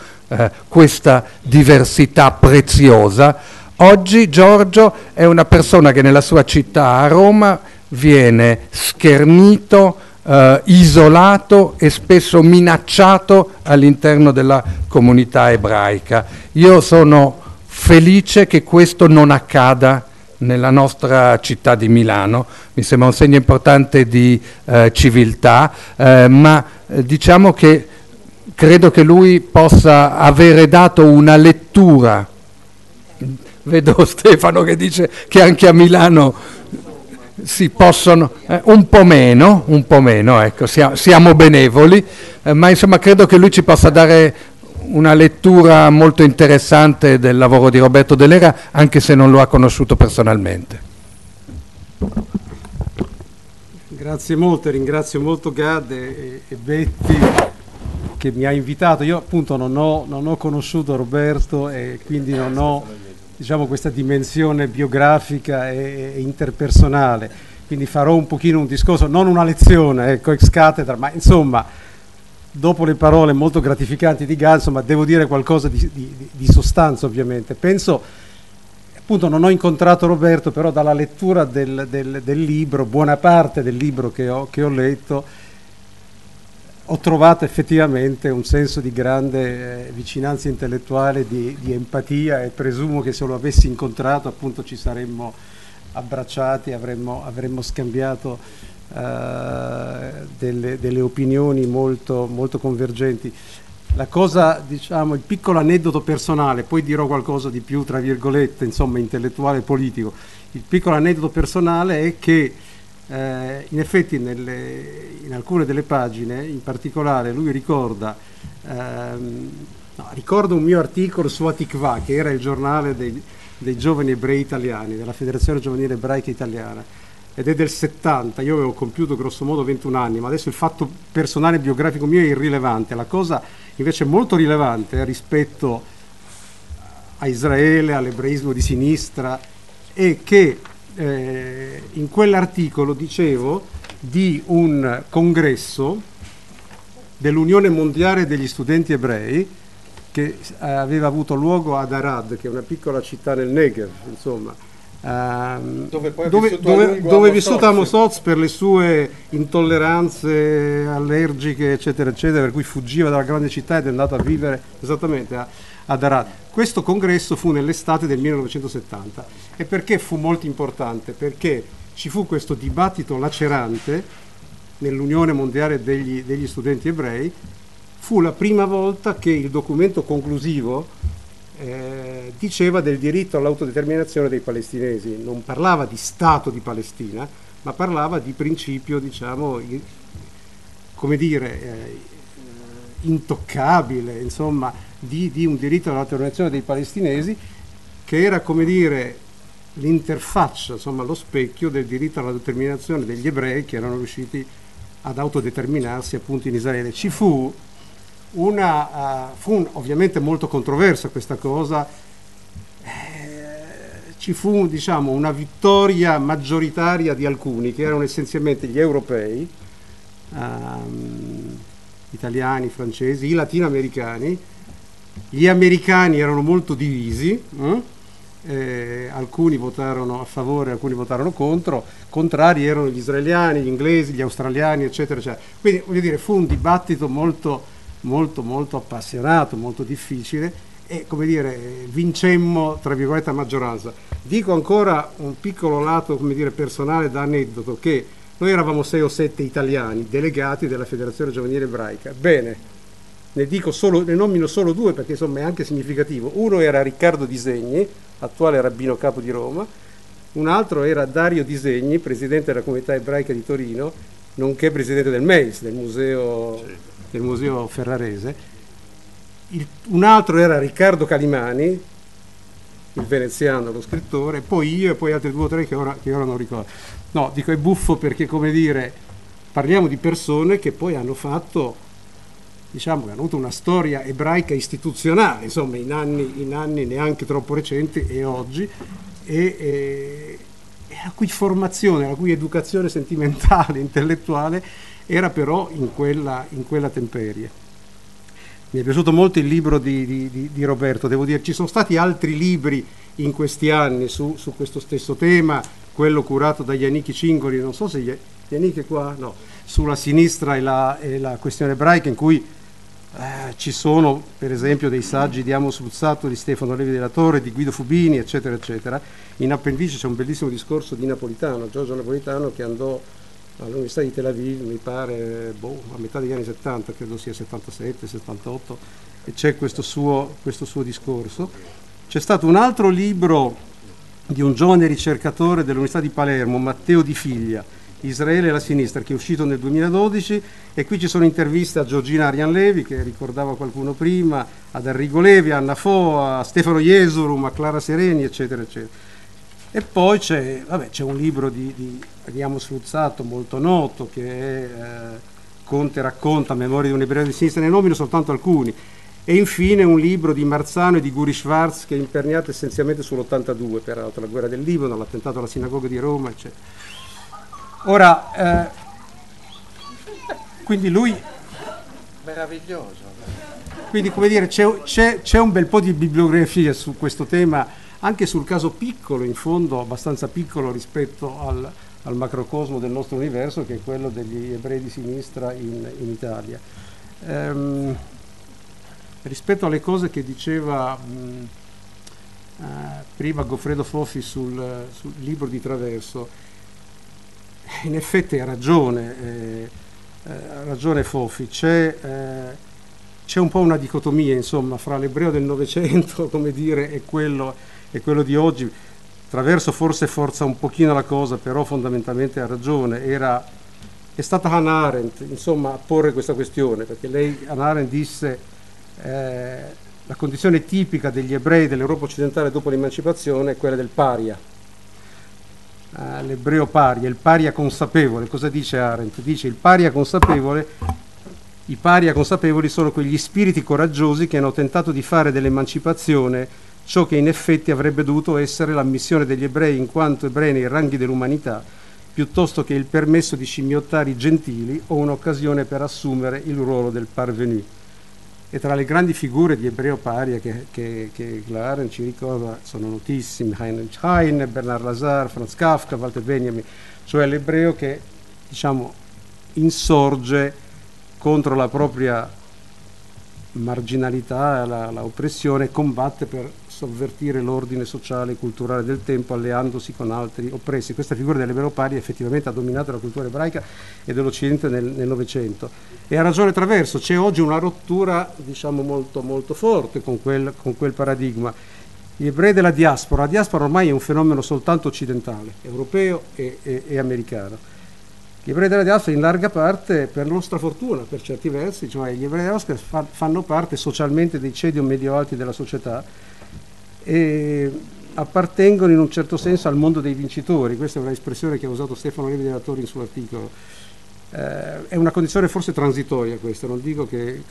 questa diversità preziosa, oggi Giorgio è una persona che nella sua città a Roma viene schernito, isolato e spesso minacciato all'interno della comunità ebraica. Io sono felice che questo non accada nella nostra città di Milano, mi sembra un segno importante di civiltà, ma diciamo che credo che lui possa avere dato una lettura. Vedo Stefano che dice che anche a Milano si possono, un po' meno, ecco, siamo benevoli, ma insomma credo che lui ci possa dare una lettura molto interessante del lavoro di Roberto Dell'Era, anche se non lo ha conosciuto personalmente. Grazie molto, ringrazio molto Gad e Betty che mi ha invitato. Io appunto non ho conosciuto Roberto e quindi non ho diciamo, questa dimensione biografica e interpersonale, quindi farò un pochino un discorso, non una lezione, ecco, ex cathedra, ma insomma, dopo le parole molto gratificanti di Gad, insomma, devo dire qualcosa di sostanza, ovviamente. Penso, appunto, non ho incontrato Roberto, però dalla lettura del libro, buona parte del libro che ho letto, ho trovato effettivamente un senso di grande vicinanza intellettuale, di empatia, e presumo che se lo avessi incontrato, appunto, ci saremmo abbracciati, avremmo scambiato delle opinioni molto, molto convergenti. La cosa, diciamo, il piccolo aneddoto personale, poi dirò qualcosa di più, tra virgolette, insomma, intellettuale e politico. Il piccolo aneddoto personale è che in effetti in alcune delle pagine, in particolare, lui ricorda ricordo un mio articolo su Atikva, che era il giornale dei giovani ebrei italiani, della Federazione Giovanile Ebraica Italiana, ed è del 70. Io avevo compiuto grossomodo 21 anni, ma adesso il fatto personale biografico mio è irrilevante. La cosa invece molto rilevante rispetto a Israele, all'ebraismo di sinistra, è che in quell'articolo dicevo di un congresso dell'Unione Mondiale degli Studenti Ebrei che aveva avuto luogo ad Arad, che è una piccola città nel Negev, insomma, dove è vissuto Amos Oz per le sue intolleranze allergiche, eccetera eccetera, per cui fuggiva dalla grande città ed è andato a vivere esattamente ad Arad. Questo congresso fu nell'estate del 1970. E perché fu molto importante? Perché ci fu questo dibattito lacerante nell'Unione Mondiale degli Studenti Ebrei. Fu la prima volta che il documento conclusivo diceva del diritto all'autodeterminazione dei palestinesi. Non parlava di Stato di Palestina, ma parlava di principio, diciamo, come dire, intoccabile, insomma, di un diritto all'autodeterminazione dei palestinesi, che era, come dire, l'interfaccia, insomma, lo specchio del diritto alla determinazione degli ebrei che erano riusciti ad autodeterminarsi, appunto, in Israele. Ci fu ovviamente molto controversa questa cosa, ci fu, diciamo, una vittoria maggioritaria di alcuni, che erano essenzialmente gli europei, italiani, francesi, i latinoamericani. Gli americani erano molto divisi, alcuni votarono a favore, alcuni votarono contro. Contrari erano gli israeliani, gli inglesi, gli australiani, eccetera eccetera. Quindi, voglio dire, fu un dibattito molto molto molto appassionato, molto difficile, e, come dire, vincemmo, tra virgolette, a maggioranza. Dico ancora un piccolo lato, come dire, personale, da aneddoto, che noi eravamo 6 o 7 italiani delegati della Federazione Giovanile Ebraica. Bene, ne nomino solo 2 perché, insomma, è anche significativo. Uno era Riccardo Disegni, attuale rabbino capo di Roma, un altro era Dario Disegni, presidente della Comunità Ebraica di Torino, nonché presidente del MEIS, del museo ferrarese. Un altro era Riccardo Calimani, il veneziano, lo scrittore, poi io e poi altri 2 o 3 che ora non ricordo. No, dico, è buffo perché, come dire, parliamo di persone che poi hanno fatto, diciamo, che hanno avuto una storia ebraica istituzionale, insomma, in anni neanche troppo recenti e oggi, e la cui formazione, la cui educazione sentimentale, intellettuale, era però in quella temperie. Mi è piaciuto molto il libro di Roberto, devo dire. Ci sono stati altri libri in questi anni su questo stesso tema, quello curato da Iannichi Cingoli, non so se Iannichi è qua, no, sulla sinistra e la questione ebraica, in cui ci sono, per esempio, dei saggi di Amos Buzzato, di Stefano Levi della Torre, di Guido Fubini, eccetera eccetera. In appendice c'è un bellissimo discorso di Napolitano, Giorgio Napolitano, che andò all'Università di Tel Aviv, mi pare, a metà degli anni 70, credo sia 77, 78, e c'è questo suo discorso. C'è stato un altro libro di un giovane ricercatore dell'Università di Palermo, Matteo Di Figlia, Israele e la sinistra, che è uscito nel 2012, e qui ci sono interviste a Giorgina Levi, che ricordava qualcuno prima, ad Arrigo Levi, a Anna Foa, a Stefano Jesurum, a Clara Sereni, eccetera eccetera. E poi c'è un libro di Amos Luzzato molto noto, che è Conte racconta, Memorie di un ebreo di sinistra, ne nomino soltanto alcuni. e infine un libro di Marzano e di Guri Schwarz che è imperniato essenzialmente sull'82, peraltro, la guerra del Libano, l'attentato alla sinagoga di Roma, eccetera. Ora, quindi lui... Meraviglioso. Quindi, come dire, c'è un bel po' di bibliografia su questo tema, anche sul caso piccolo, in fondo abbastanza piccolo rispetto al macrocosmo del nostro universo, che è quello degli ebrei di sinistra in Italia. Rispetto alle cose che diceva prima Goffredo Fofi sul libro di Traverso, in effetti ha ragione, Fofi, c'è un po' una dicotomia, insomma, fra l'ebreo del Novecento, come dire, e quello di oggi. Traverso forse forza un pochino la cosa, però fondamentalmente ha ragione. È stata Hannah Arendt, insomma, a porre questa questione, perché lei, Hannah Arendt, disse la condizione tipica degli ebrei dell'Europa occidentale dopo l'emancipazione è quella del paria. L'ebreo paria, il paria consapevole. Cosa dice Arendt? Dice: il paria consapevole, i paria consapevoli sono quegli spiriti coraggiosi che hanno tentato di fare dell'emancipazione ciò che in effetti avrebbe dovuto essere l'ammissione degli ebrei in quanto ebrei nei ranghi dell'umanità, piuttosto che il permesso di scimmiottare i gentili o un'occasione per assumere il ruolo del parvenu. E tra le grandi figure di ebreo paria che Arendt ci ricorda sono notissime: Heinrich Heine, Bernard Lazar, Franz Kafka, Walter Benjamin, cioè l'ebreo che, diciamo, insorge contro la propria marginalità, la oppressione, combatte per sovvertire l'ordine sociale e culturale del tempo alleandosi con altri oppressi. Questa figura dell'ebreo paria effettivamente ha dominato la cultura ebraica e dell'Occidente nel Novecento. E ha ragione Traverso, c'è oggi una rottura, diciamo, molto, molto forte con quel paradigma. Gli ebrei della diaspora, la diaspora ormai è un fenomeno soltanto occidentale, europeo e americano. Gli ebrei della diaspora in larga parte, per nostra fortuna, per certi versi, cioè gli ebrei della diaspora fanno parte socialmente dei ceti medio-alti della società, e appartengono in un certo senso al mondo dei vincitori. Questa è un'espressione che ha usato Stefano Levi della Torre in suo articolo. È una condizione forse transitoria questa, non dico che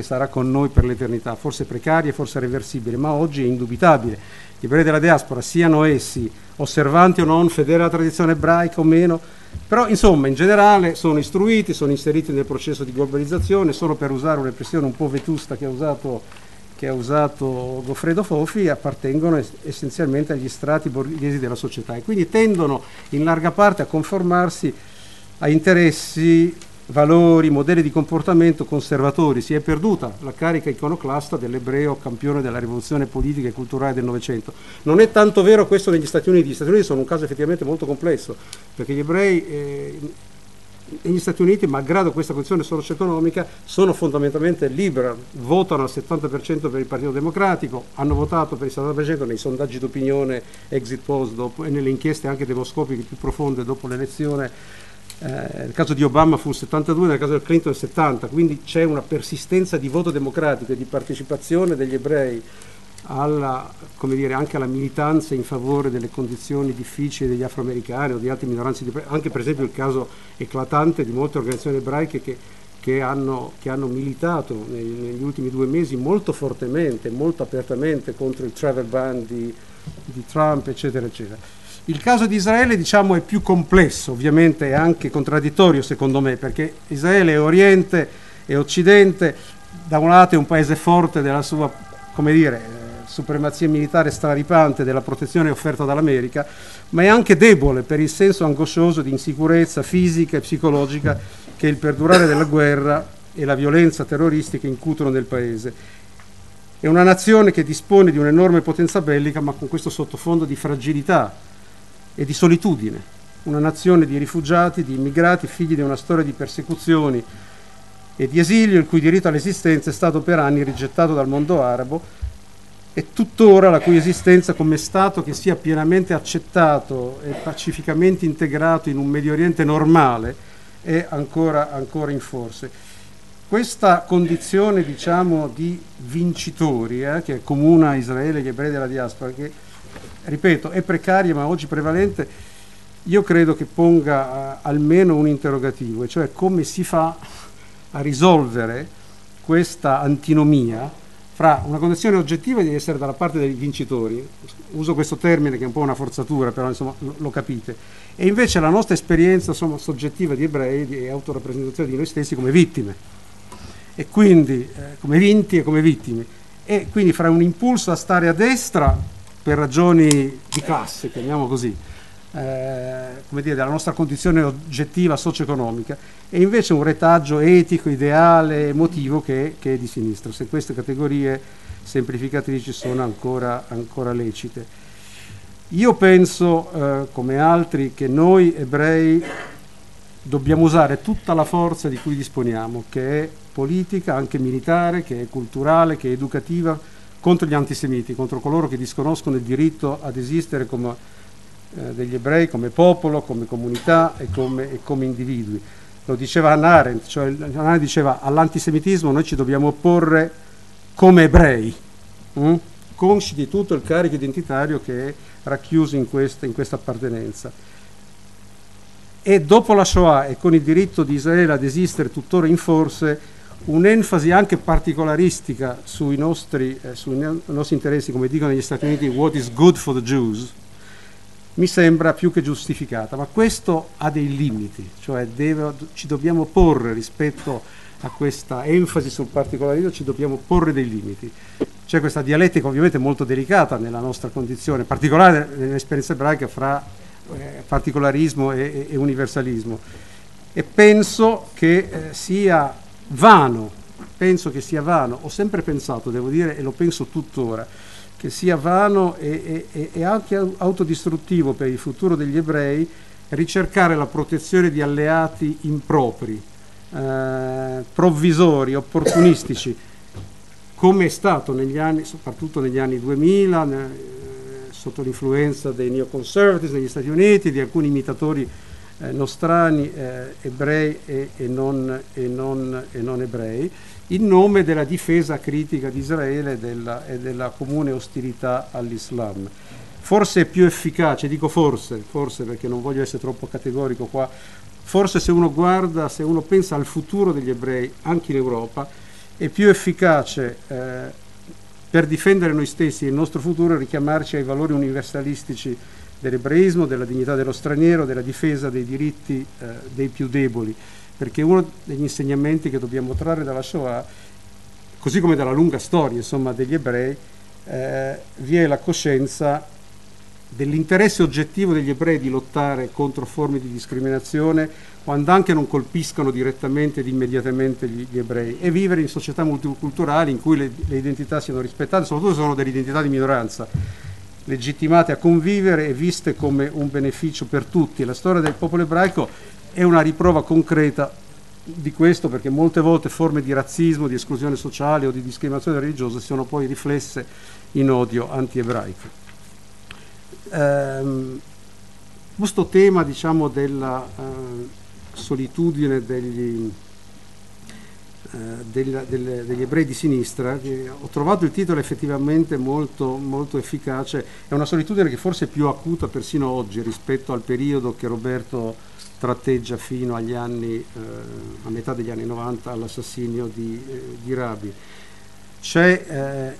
sarà con noi per l'eternità, forse precaria, forse reversibile, ma oggi è indubitabile. Gli ebrei della diaspora, siano essi osservanti o non, fedeli alla tradizione ebraica o meno, però insomma in generale sono istruiti, sono inseriti nel processo di globalizzazione, sono, per usare un'espressione un po' vetusta che ha usato Goffredo Fofi, appartengono essenzialmente agli strati borghesi della società e quindi tendono in larga parte a conformarsi a interessi, valori, modelli di comportamento conservatori. Si è perduta la carica iconoclasta dell'ebreo campione della rivoluzione politica e culturale del Novecento. Non è tanto vero questo negli Stati Uniti. Gli Stati Uniti sono un caso effettivamente molto complesso, perché gli ebrei negli Stati Uniti, malgrado questa condizione socio-economica, sono fondamentalmente liberal, votano al 70% per il Partito Democratico, hanno votato per il 70% nei sondaggi d'opinione exit polls e nelle inchieste anche demoscopiche più profonde dopo l'elezione. Nel caso di Obama fu il 72, nel caso del Clinton il 70, quindi c'è una persistenza di voto democratico e di partecipazione degli ebrei anche alla militanza in favore delle condizioni difficili degli afroamericani o di altre minoranze di ebrei. Anche per esempio il caso eclatante di molte organizzazioni ebraiche che hanno militato negli ultimi 2 mesi molto fortemente, molto apertamente contro il travel ban di Trump, eccetera eccetera. Il caso di Israele, diciamo, è più complesso, ovviamente è anche contraddittorio secondo me, perché Israele è Oriente e Occidente, da un lato è un paese forte della sua, supremazia militare straripante, della protezione offerta dall'America, ma è anche debole per il senso angoscioso di insicurezza fisica e psicologica che il perdurare della guerra e la violenza terroristica incutono nel paese. È una nazione che dispone di un'enorme potenza bellica, ma con questo sottofondo di fragilità e di solitudine, una nazione di rifugiati, di immigrati, figli di una storia di persecuzioni e di esilio, il cui diritto all'esistenza è stato per anni rigettato dal mondo arabo e tuttora la cui esistenza come Stato che sia pienamente accettato e pacificamente integrato in un Medio Oriente normale è ancora in forse. Questa condizione, diciamo, di vincitori che accomuna Israele e gli ebrei della diaspora, che, ripeto, è precaria ma oggi prevalente, io credo che ponga almeno un interrogativo, cioè come si fa a risolvere questa antinomia fra una condizione oggettiva di essere dalla parte dei vincitori, uso questo termine che è un po' una forzatura, però insomma lo capite, e invece la nostra esperienza insomma, soggettiva di ebrei e autorappresentazione di noi stessi come vittime, e quindi come vinti e come vittime, e quindi fra un impulso a stare a destra per ragioni di classe, chiamiamo così, come dire, della nostra condizione oggettiva socio-economica, e invece un retaggio etico, ideale, emotivo che è di sinistra, se queste categorie semplificatrici sono ancora lecite. Io penso, come altri, che noi ebrei dobbiamo usare tutta la forza di cui disponiamo, che è politica, anche militare, che è culturale, che è educativa, contro gli antisemiti, contro coloro che disconoscono il diritto ad esistere come degli ebrei come popolo, come comunità e come individui. Lo diceva Hannah Arendt, cioè Hannah Arendt diceva all'antisemitismo noi ci dobbiamo opporre come ebrei, consci di tutto il carico identitario che è racchiuso in questa appartenenza. E dopo la Shoah e con il diritto di Israele ad esistere tuttora in forse, un'enfasi anche particolaristica sui nostri interessi, come dicono negli Stati Uniti, what is good for the Jews, mi sembra più che giustificata, ma questo ha dei limiti, cioè ci dobbiamo porre rispetto a questa enfasi sul particolarismo, ci dobbiamo porre dei limiti. C'è questa dialettica ovviamente molto delicata nella nostra condizione, particolare nell'esperienza ebraica, fra particolarismo e universalismo, e penso che sia vano, ho sempre pensato, devo dire, e lo penso tuttora, che sia vano e anche autodistruttivo per il futuro degli ebrei ricercare la protezione di alleati impropri, provvisori, opportunistici, come è stato negli anni, soprattutto negli anni 2000, sotto l'influenza dei neoconservatives negli Stati Uniti, di alcuni imitatori nostrani, ebrei e non ebrei, in nome della difesa critica di Israele e della comune ostilità all'Islam. Forse è più efficace, dico forse perché non voglio essere troppo categorico qua, forse se uno pensa al futuro degli ebrei anche in Europa, è più efficace per difendere noi stessi e il nostro futuro richiamarci ai valori universalistici dell'ebraismo, della dignità dello straniero, della difesa dei diritti dei più deboli, perché uno degli insegnamenti che dobbiamo trarre dalla Shoah, così come dalla lunga storia insomma, degli ebrei, vi è la coscienza dell'interesse oggettivo degli ebrei di lottare contro forme di discriminazione, quando anche non colpiscano direttamente ed immediatamente gli ebrei, e vivere in società multiculturali in cui le identità siano rispettate, soprattutto sono delle identità di minoranza, legittimate a convivere e viste come un beneficio per tutti. La storia del popolo ebraico è una riprova concreta di questo, perché molte volte forme di razzismo, di esclusione sociale o di discriminazione religiosa sono poi riflesse in odio anti-ebraico. Questo tema, diciamo, della solitudine degli ebrei di sinistra, ho trovato il titolo effettivamente molto efficace, è una solitudine che forse è più acuta persino oggi rispetto al periodo che Roberto tratteggia fino agli anni, a metà degli anni 90, all'assassinio di Rabin. C'è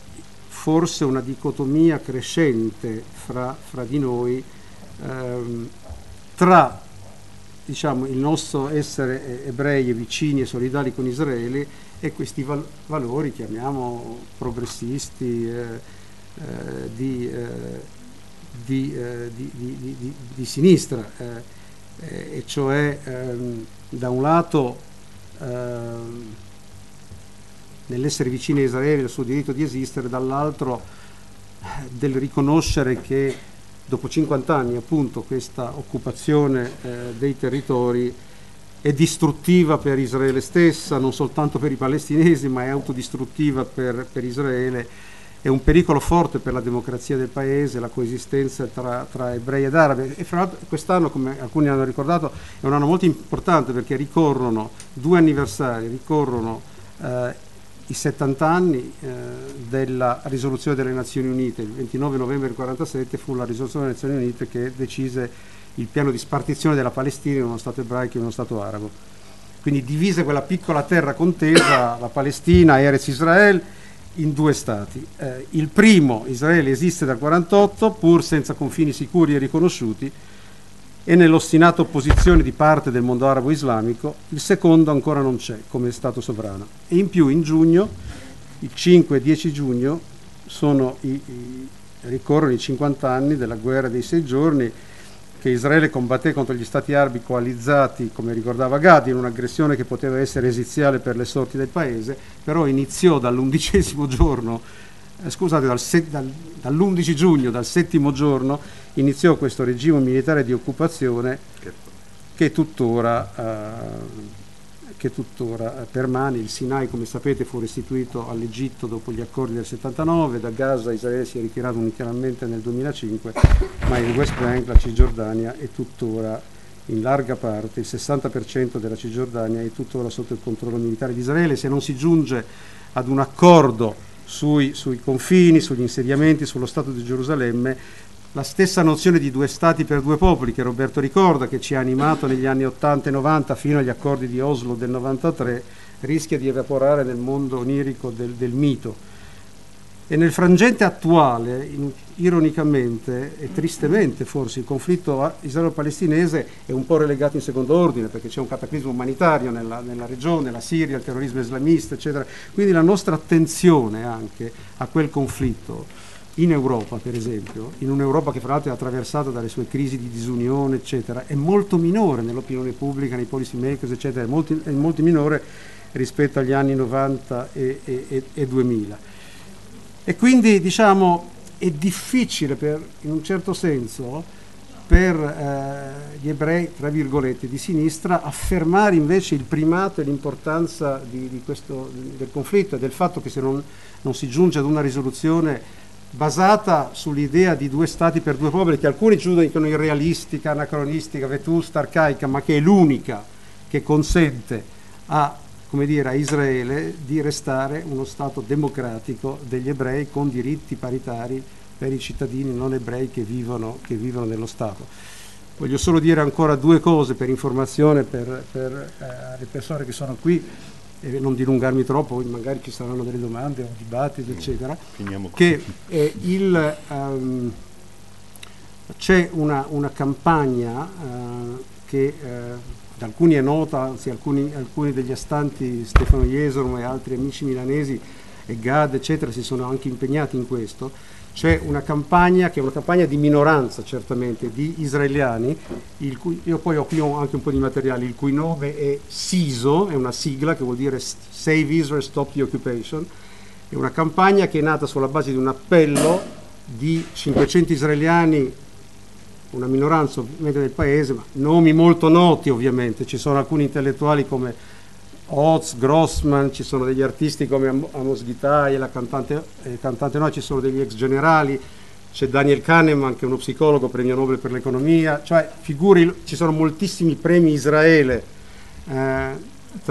forse una dicotomia crescente fra di noi tra, diciamo, il nostro essere ebrei e vicini e solidali con Israele e questi valori, chiamiamo progressisti, di sinistra, e cioè da un lato nell'essere vicini a Israele e al suo diritto di esistere, dall'altro del riconoscere che dopo 50 anni appunto questa occupazione dei territori è distruttiva per Israele stessa, non soltanto per i palestinesi, ma è autodistruttiva per Israele. È un pericolo forte per la democrazia del paese, la coesistenza tra ebrei ed arabi, e fra l'altro quest'anno, come alcuni hanno ricordato, è un anno molto importante perché ricorrono due anniversari, i 70 anni della risoluzione delle Nazioni Unite. Il 29 novembre del 1947 fu la risoluzione delle Nazioni Unite che decise il piano di spartizione della Palestina in uno Stato ebraico e in uno Stato arabo, quindi divise quella piccola terra contesa, la Palestina e Eretz Israel, in due stati. Il primo, Israele, esiste dal 1948, pur senza confini sicuri e riconosciuti, e nell'ostinata opposizione di parte del mondo arabo islamico. Il secondo ancora non c'è come Stato sovrano. E in più, in giugno, il 5 e 10 giugno, ricorrono i 50 anni della guerra dei 6 giorni, che Israele combatté contro gli stati arabi coalizzati, come ricordava Gad, in un'aggressione che poteva essere esiziale per le sorti del paese, però iniziò dal 7° giugno, iniziò questo regime militare di occupazione che tuttora permane. Il Sinai, come sapete, fu restituito all'Egitto dopo gli accordi del 79, da Gaza Israele si è ritirato unilateralmente nel 2005, ma il West Bank, la Cisgiordania, è tuttora in larga parte, il 60% della Cisgiordania è tuttora sotto il controllo militare di Israele. Se non si giunge ad un accordo sui confini, sugli insediamenti, sullo Stato di Gerusalemme, la stessa nozione di 2 stati per 2 popoli che Roberto ricorda, che ci ha animato negli anni 80 e 90 fino agli accordi di Oslo del 93, rischia di evaporare nel mondo onirico del mito. E nel frangente attuale, ironicamente e tristemente forse, il conflitto israelo-palestinese è un po' relegato in secondo ordine, perché c'è un cataclisma umanitario nella regione, la Siria, il terrorismo islamista, eccetera. Quindi la nostra attenzione anche a quel conflitto in Europa, per esempio, in un'Europa che fra l'altro è attraversata dalle sue crisi di disunione, eccetera, è molto minore nell'opinione pubblica, nei policy makers, eccetera, è molto minore rispetto agli anni 90 e 2000. E quindi, diciamo, è difficile, in un certo senso, per gli ebrei, tra virgolette, di sinistra, affermare invece il primato e l'importanza del conflitto e del fatto che se non si giunge ad una risoluzione basata sull'idea di 2 stati per 2 popoli, che alcuni giudicano irrealistica, anacronistica, vetusta, arcaica, ma che è l'unica che consente a Israele di restare uno Stato democratico degli ebrei, con diritti paritari per i cittadini non ebrei che vivono nello Stato. Voglio solo dire ancora 2 cose per informazione per le persone che sono qui, e non dilungarmi troppo, poi magari ci saranno delle domande o dibattiti, eccetera. Che c'è una campagna che ad alcuni è nota, anzi alcuni degli astanti, Stefano Iesorum e altri amici milanesi e Gad, eccetera, si sono anche impegnati in questo. C'è una campagna che è una campagna di minoranza, certamente, di israeliani, io poi ho qui anche un po' di materiali, il cui nome è SISO, è una sigla che vuol dire Save Israel, Stop the Occupation. È una campagna che è nata sulla base di un appello di 500 israeliani, una minoranza ovviamente del paese, ma nomi molto noti ovviamente. Ci sono alcuni intellettuali come Oz, Grossman, ci sono degli artisti come Amos Ghitai, la cantante Noi, ci sono degli ex generali, c'è Daniel Kahneman, che è uno psicologo, premio Nobel per l'economia, cioè figuri, ci sono moltissimi premi Israele tra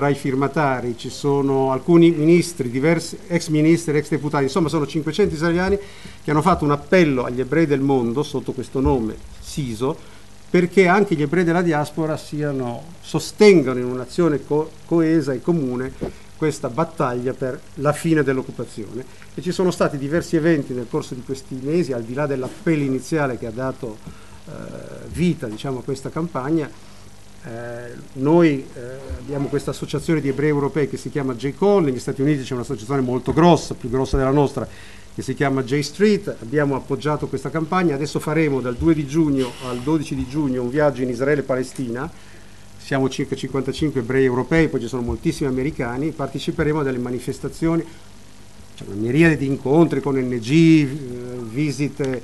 i firmatari, ci sono alcuni ministri, diversi ex ministri, ex deputati, insomma sono 500 israeliani che hanno fatto un appello agli ebrei del mondo sotto questo nome, SISO, perché anche gli ebrei della diaspora sostengano in un'azione coesa e comune questa battaglia per la fine dell'occupazione. E ci sono stati diversi eventi nel corso di questi mesi, al di là dell'appello iniziale che ha dato vita, diciamo, a questa campagna. Noi abbiamo questa associazione di ebrei europei che si chiama J-Call, negli Stati Uniti c'è un'associazione molto grossa, più grossa della nostra, che si chiama J Street, abbiamo appoggiato questa campagna. Adesso faremo dal 2 di giugno al 12 di giugno un viaggio in Israele e Palestina, siamo circa 55 ebrei europei, poi ci sono moltissimi americani, parteciperemo a delle manifestazioni, c'è una miriade di incontri con ONG, visite,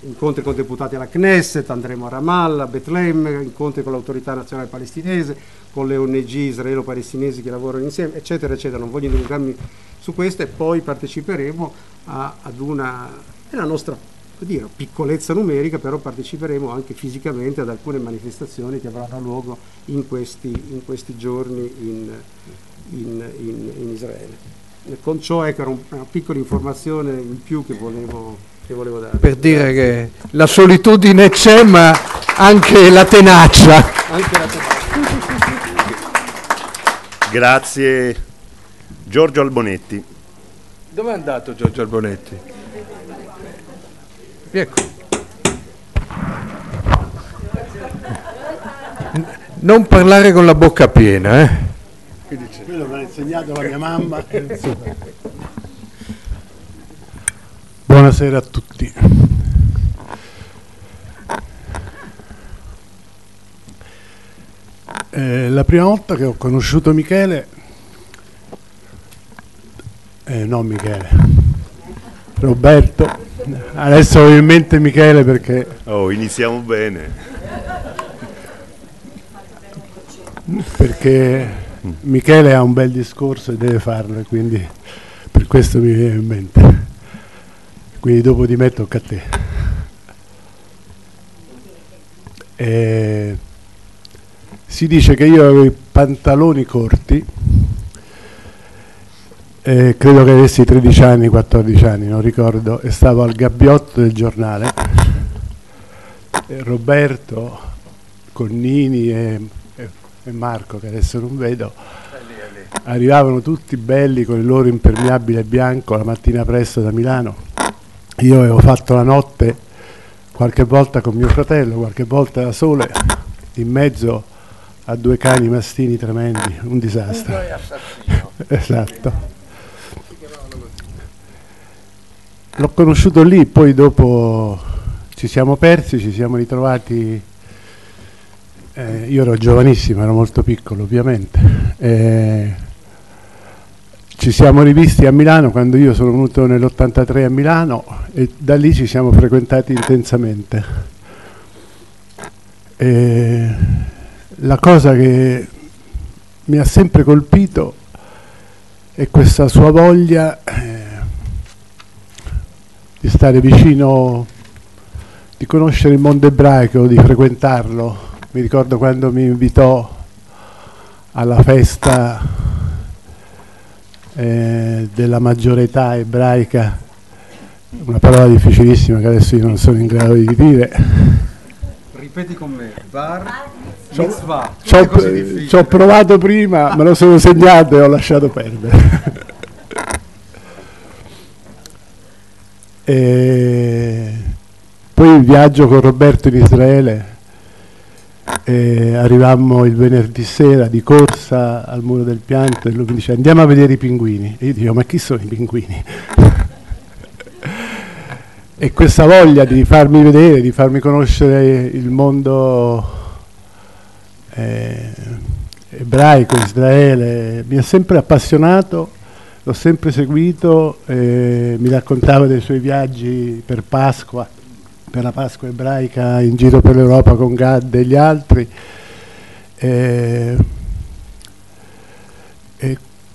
incontri con deputati alla Knesset, andremo a Ramallah, a Betlemme, incontri con l'autorità nazionale palestinese, con le ONG israelo-palestinesi che lavorano insieme, eccetera, eccetera. Non voglio dilungarmi su questo. E poi parteciperemo ad una, nella nostra piccolezza numerica, però parteciperemo anche fisicamente ad alcune manifestazioni che avranno luogo in questi giorni in Israele. Con ciò, ecco, una piccola informazione in più che volevo dare. Per dire che la solitudine c'è, ma anche la tenacia. Grazie Giorgio Albonetti. Dove è andato Giorgio Albonetti? Ecco. Non parlare con la bocca piena, eh? Quello me l'ha insegnato la mia mamma. Buonasera a tutti. La prima volta che ho conosciuto Michele, non Michele, Roberto, adesso ho in mente Michele perché... Oh, iniziamo bene. Perché Michele ha un bel discorso e deve farlo, quindi per questo mi viene in mente. Quindi dopo di me tocca a te. Si dice che io avevo i pantaloni corti, credo che avessi 13 anni, 14 anni, non ricordo, e stavo al gabbiotto del giornale. Roberto, Connini e Marco, che adesso non vedo, arrivavano tutti belli con il loro impermeabile bianco la mattina presto da Milano. Io avevo fatto la notte qualche volta con mio fratello, qualche volta da sole, in mezzo a due cani mastini tremendi, un disastro. Esatto. L'ho conosciuto lì, poi dopo ci siamo persi, ci siamo ritrovati. Io ero giovanissimo, ero molto piccolo ovviamente. Ci siamo rivisti a Milano quando io sono venuto nell'83 a Milano e da lì ci siamo frequentati intensamente. La cosa che mi ha sempre colpito è questa sua voglia di stare vicino, di conoscere il mondo ebraico, di frequentarlo. Mi ricordo quando mi invitò alla festa della maggiore età ebraica, una parola difficilissima che adesso io non sono in grado di dire. Ripeti con me, ci ho provato prima, me lo sono segnato e ho lasciato perdere. Poi il viaggio con Roberto in Israele. Arrivammo il venerdì sera di corsa al Muro del Pianto e lui mi dice andiamo a vedere i pinguini e io dico ma chi sono i pinguini? E questa voglia di farmi vedere, di farmi conoscere il mondo ebraico, Israele, mi ha sempre appassionato, l'ho sempre seguito, mi raccontava dei suoi viaggi per Pasqua, per la Pasqua ebraica in giro per l'Europa con Gad e gli altri. E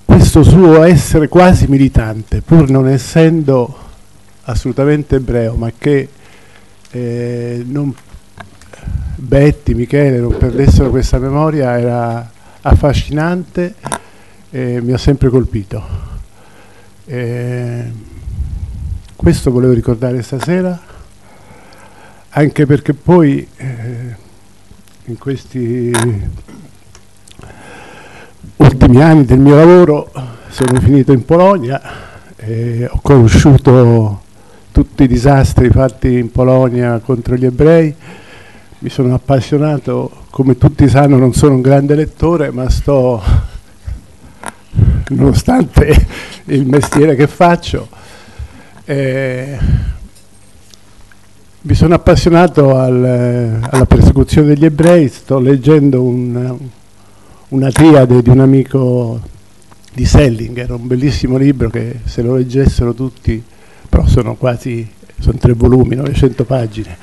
questo suo essere quasi militante, pur non essendo assolutamente ebreo, ma che non Betty, Michele non perdessero questa memoria, era affascinante e mi ha sempre colpito. Questo volevo ricordare stasera. Anche perché poi in questi ultimi anni del mio lavoro sono finito in Polonia, ho conosciuto tutti i disastri fatti in Polonia contro gli ebrei, mi sono appassionato, come tutti sanno non sono un grande lettore, ma sto, nonostante il mestiere che faccio, mi sono appassionato alla persecuzione degli ebrei, sto leggendo una triade di un amico di Sellinger, un bellissimo libro che se lo leggessero tutti, però sono 3 volumi, 900 pagine,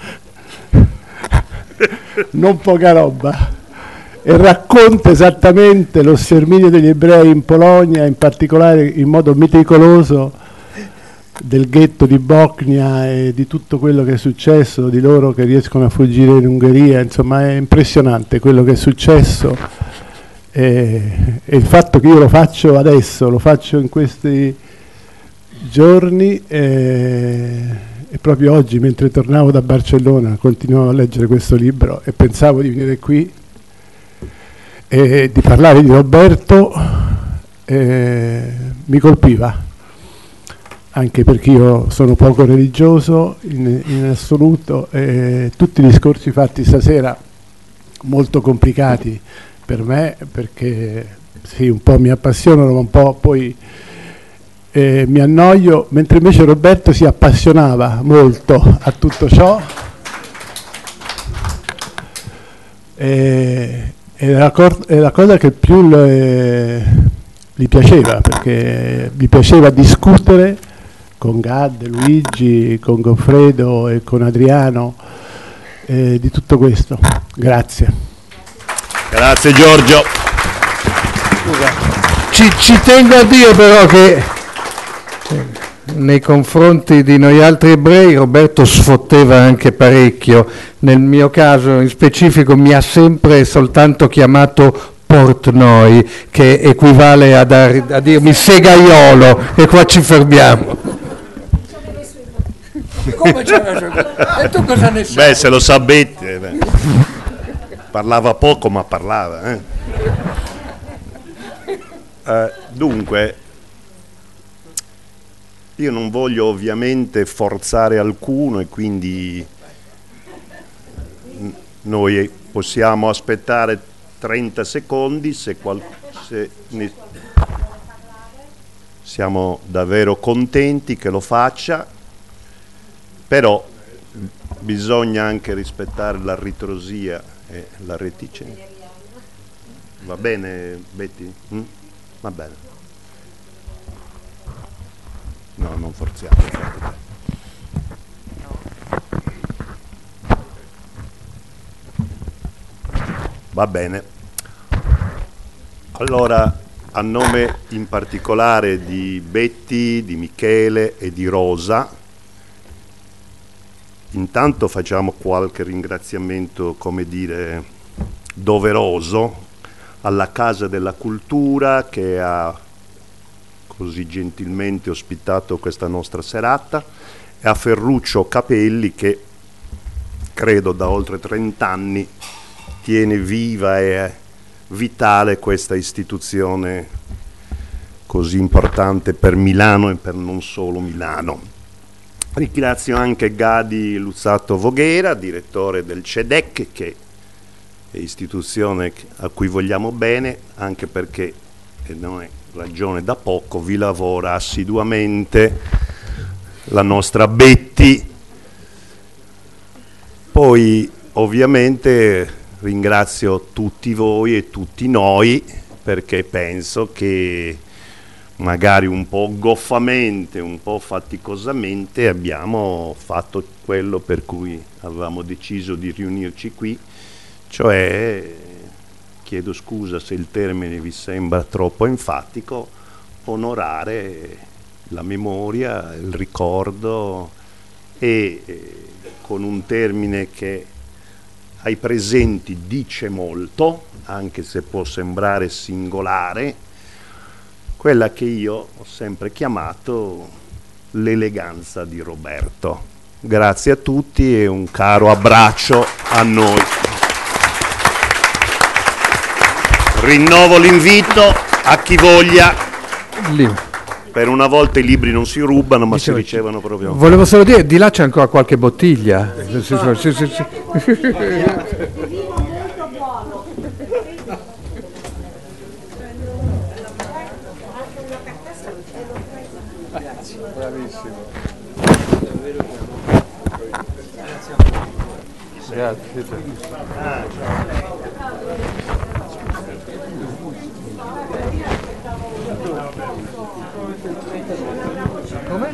non poca roba, e racconta esattamente lo sterminio degli ebrei in Polonia, in particolare in modo meticoloso, del ghetto di Bosnia e di tutto quello che è successo, di loro che riescono a fuggire in Ungheria, insomma è impressionante quello che è successo e il fatto che io lo faccio adesso, lo faccio in questi giorni e proprio oggi mentre tornavo da Barcellona continuavo a leggere questo libro e pensavo di venire qui e di parlare di Roberto mi colpiva, anche perché io sono poco religioso in assoluto, tutti i discorsi fatti stasera molto complicati per me, perché sì, un po' mi appassionano, ma un po' poi mi annoio, mentre invece Roberto si appassionava molto a tutto ciò, e la cosa che più gli piaceva, perché gli piaceva discutere con Gad, Luigi, con Goffredo e con Adriano di tutto questo. Grazie. Grazie Giorgio. Ci tengo a dire però che nei confronti di noi altri ebrei Roberto sfotteva anche parecchio. Nel mio caso in specifico mi ha sempre soltanto chiamato portnoi, che equivale a dirmi segaiolo, e qua ci fermiamo. Come e tu cosa ne sai? Beh, se lo sa Betty, parlava poco ma parlava. Dunque, io non voglio ovviamente forzare alcuno, e quindi noi possiamo aspettare 30 secondi se siamo davvero contenti che lo faccia. Però bisogna anche rispettare la ritrosia e la reticenza. Va bene Betty? Mm? Va bene. No, non forziamo. Va bene. Allora, a nome in particolare di Betty, di Michele e di Rosa, intanto facciamo qualche ringraziamento, come dire, doveroso alla Casa della Cultura che ha così gentilmente ospitato questa nostra serata, e a Ferruccio Capelli che credo da oltre 30 anni tiene viva e vitale questa istituzione così importante per Milano e per non solo Milano. Ringrazio anche Gadi Luzzato Voghera, direttore del CEDEC, che è istituzione a cui vogliamo bene, anche perché, e non è ragione da poco, vi lavora assiduamente la nostra Betty. Poi ovviamente ringrazio tutti voi e tutti noi, perché penso che magari un po' goffamente, un po' faticosamente abbiamo fatto quello per cui avevamo deciso di riunirci qui, cioè, chiedo scusa se il termine vi sembra troppo enfatico, onorare la memoria, il ricordo, e con un termine che ai presenti dice molto, anche se può sembrare singolare, quella che io ho sempre chiamato l'eleganza di Roberto. Grazie a tutti e un caro abbraccio a noi. Rinnovo l'invito a chi voglia. Per una volta i libri non si rubano, ma si ricevono proprio. Volevo solo dire, di là c'è ancora qualche bottiglia. Sì. Grazie. Come?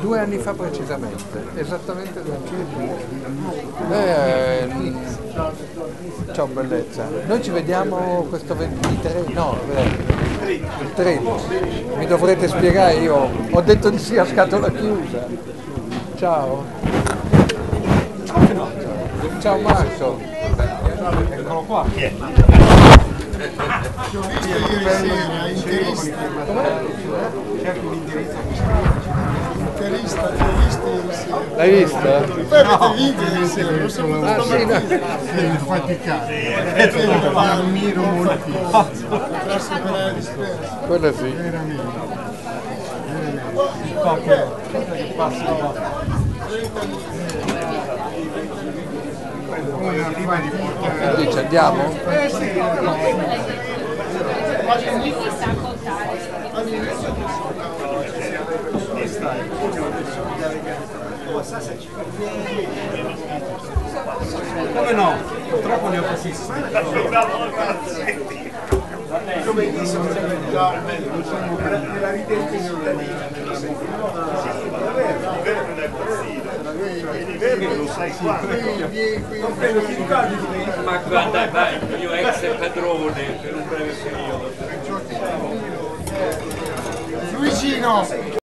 2 anni fa precisamente, esattamente 2 anni. Ciao bellezza. Noi ci vediamo questo 23, no, il 13. Mi dovrete spiegare, io ho detto di sì a scatola chiusa. Ciao. Ciao Marco, eccolo qua. Ti ho visto ieri sera, l'indirizzo. Cerco l'indirizzo. L'hai vista? Poi avete vinto insieme, non sono mai faticato. Ammiro molto. Quella sì. Il coppio che passa. Dice andiamo? Sì, no. Lui sa contare. Come no? Purtroppo ne ho passisti. Come dice la ridente cittadina. Non sai quando ma guarda vai io ex padrone per un breve periodo Luigino.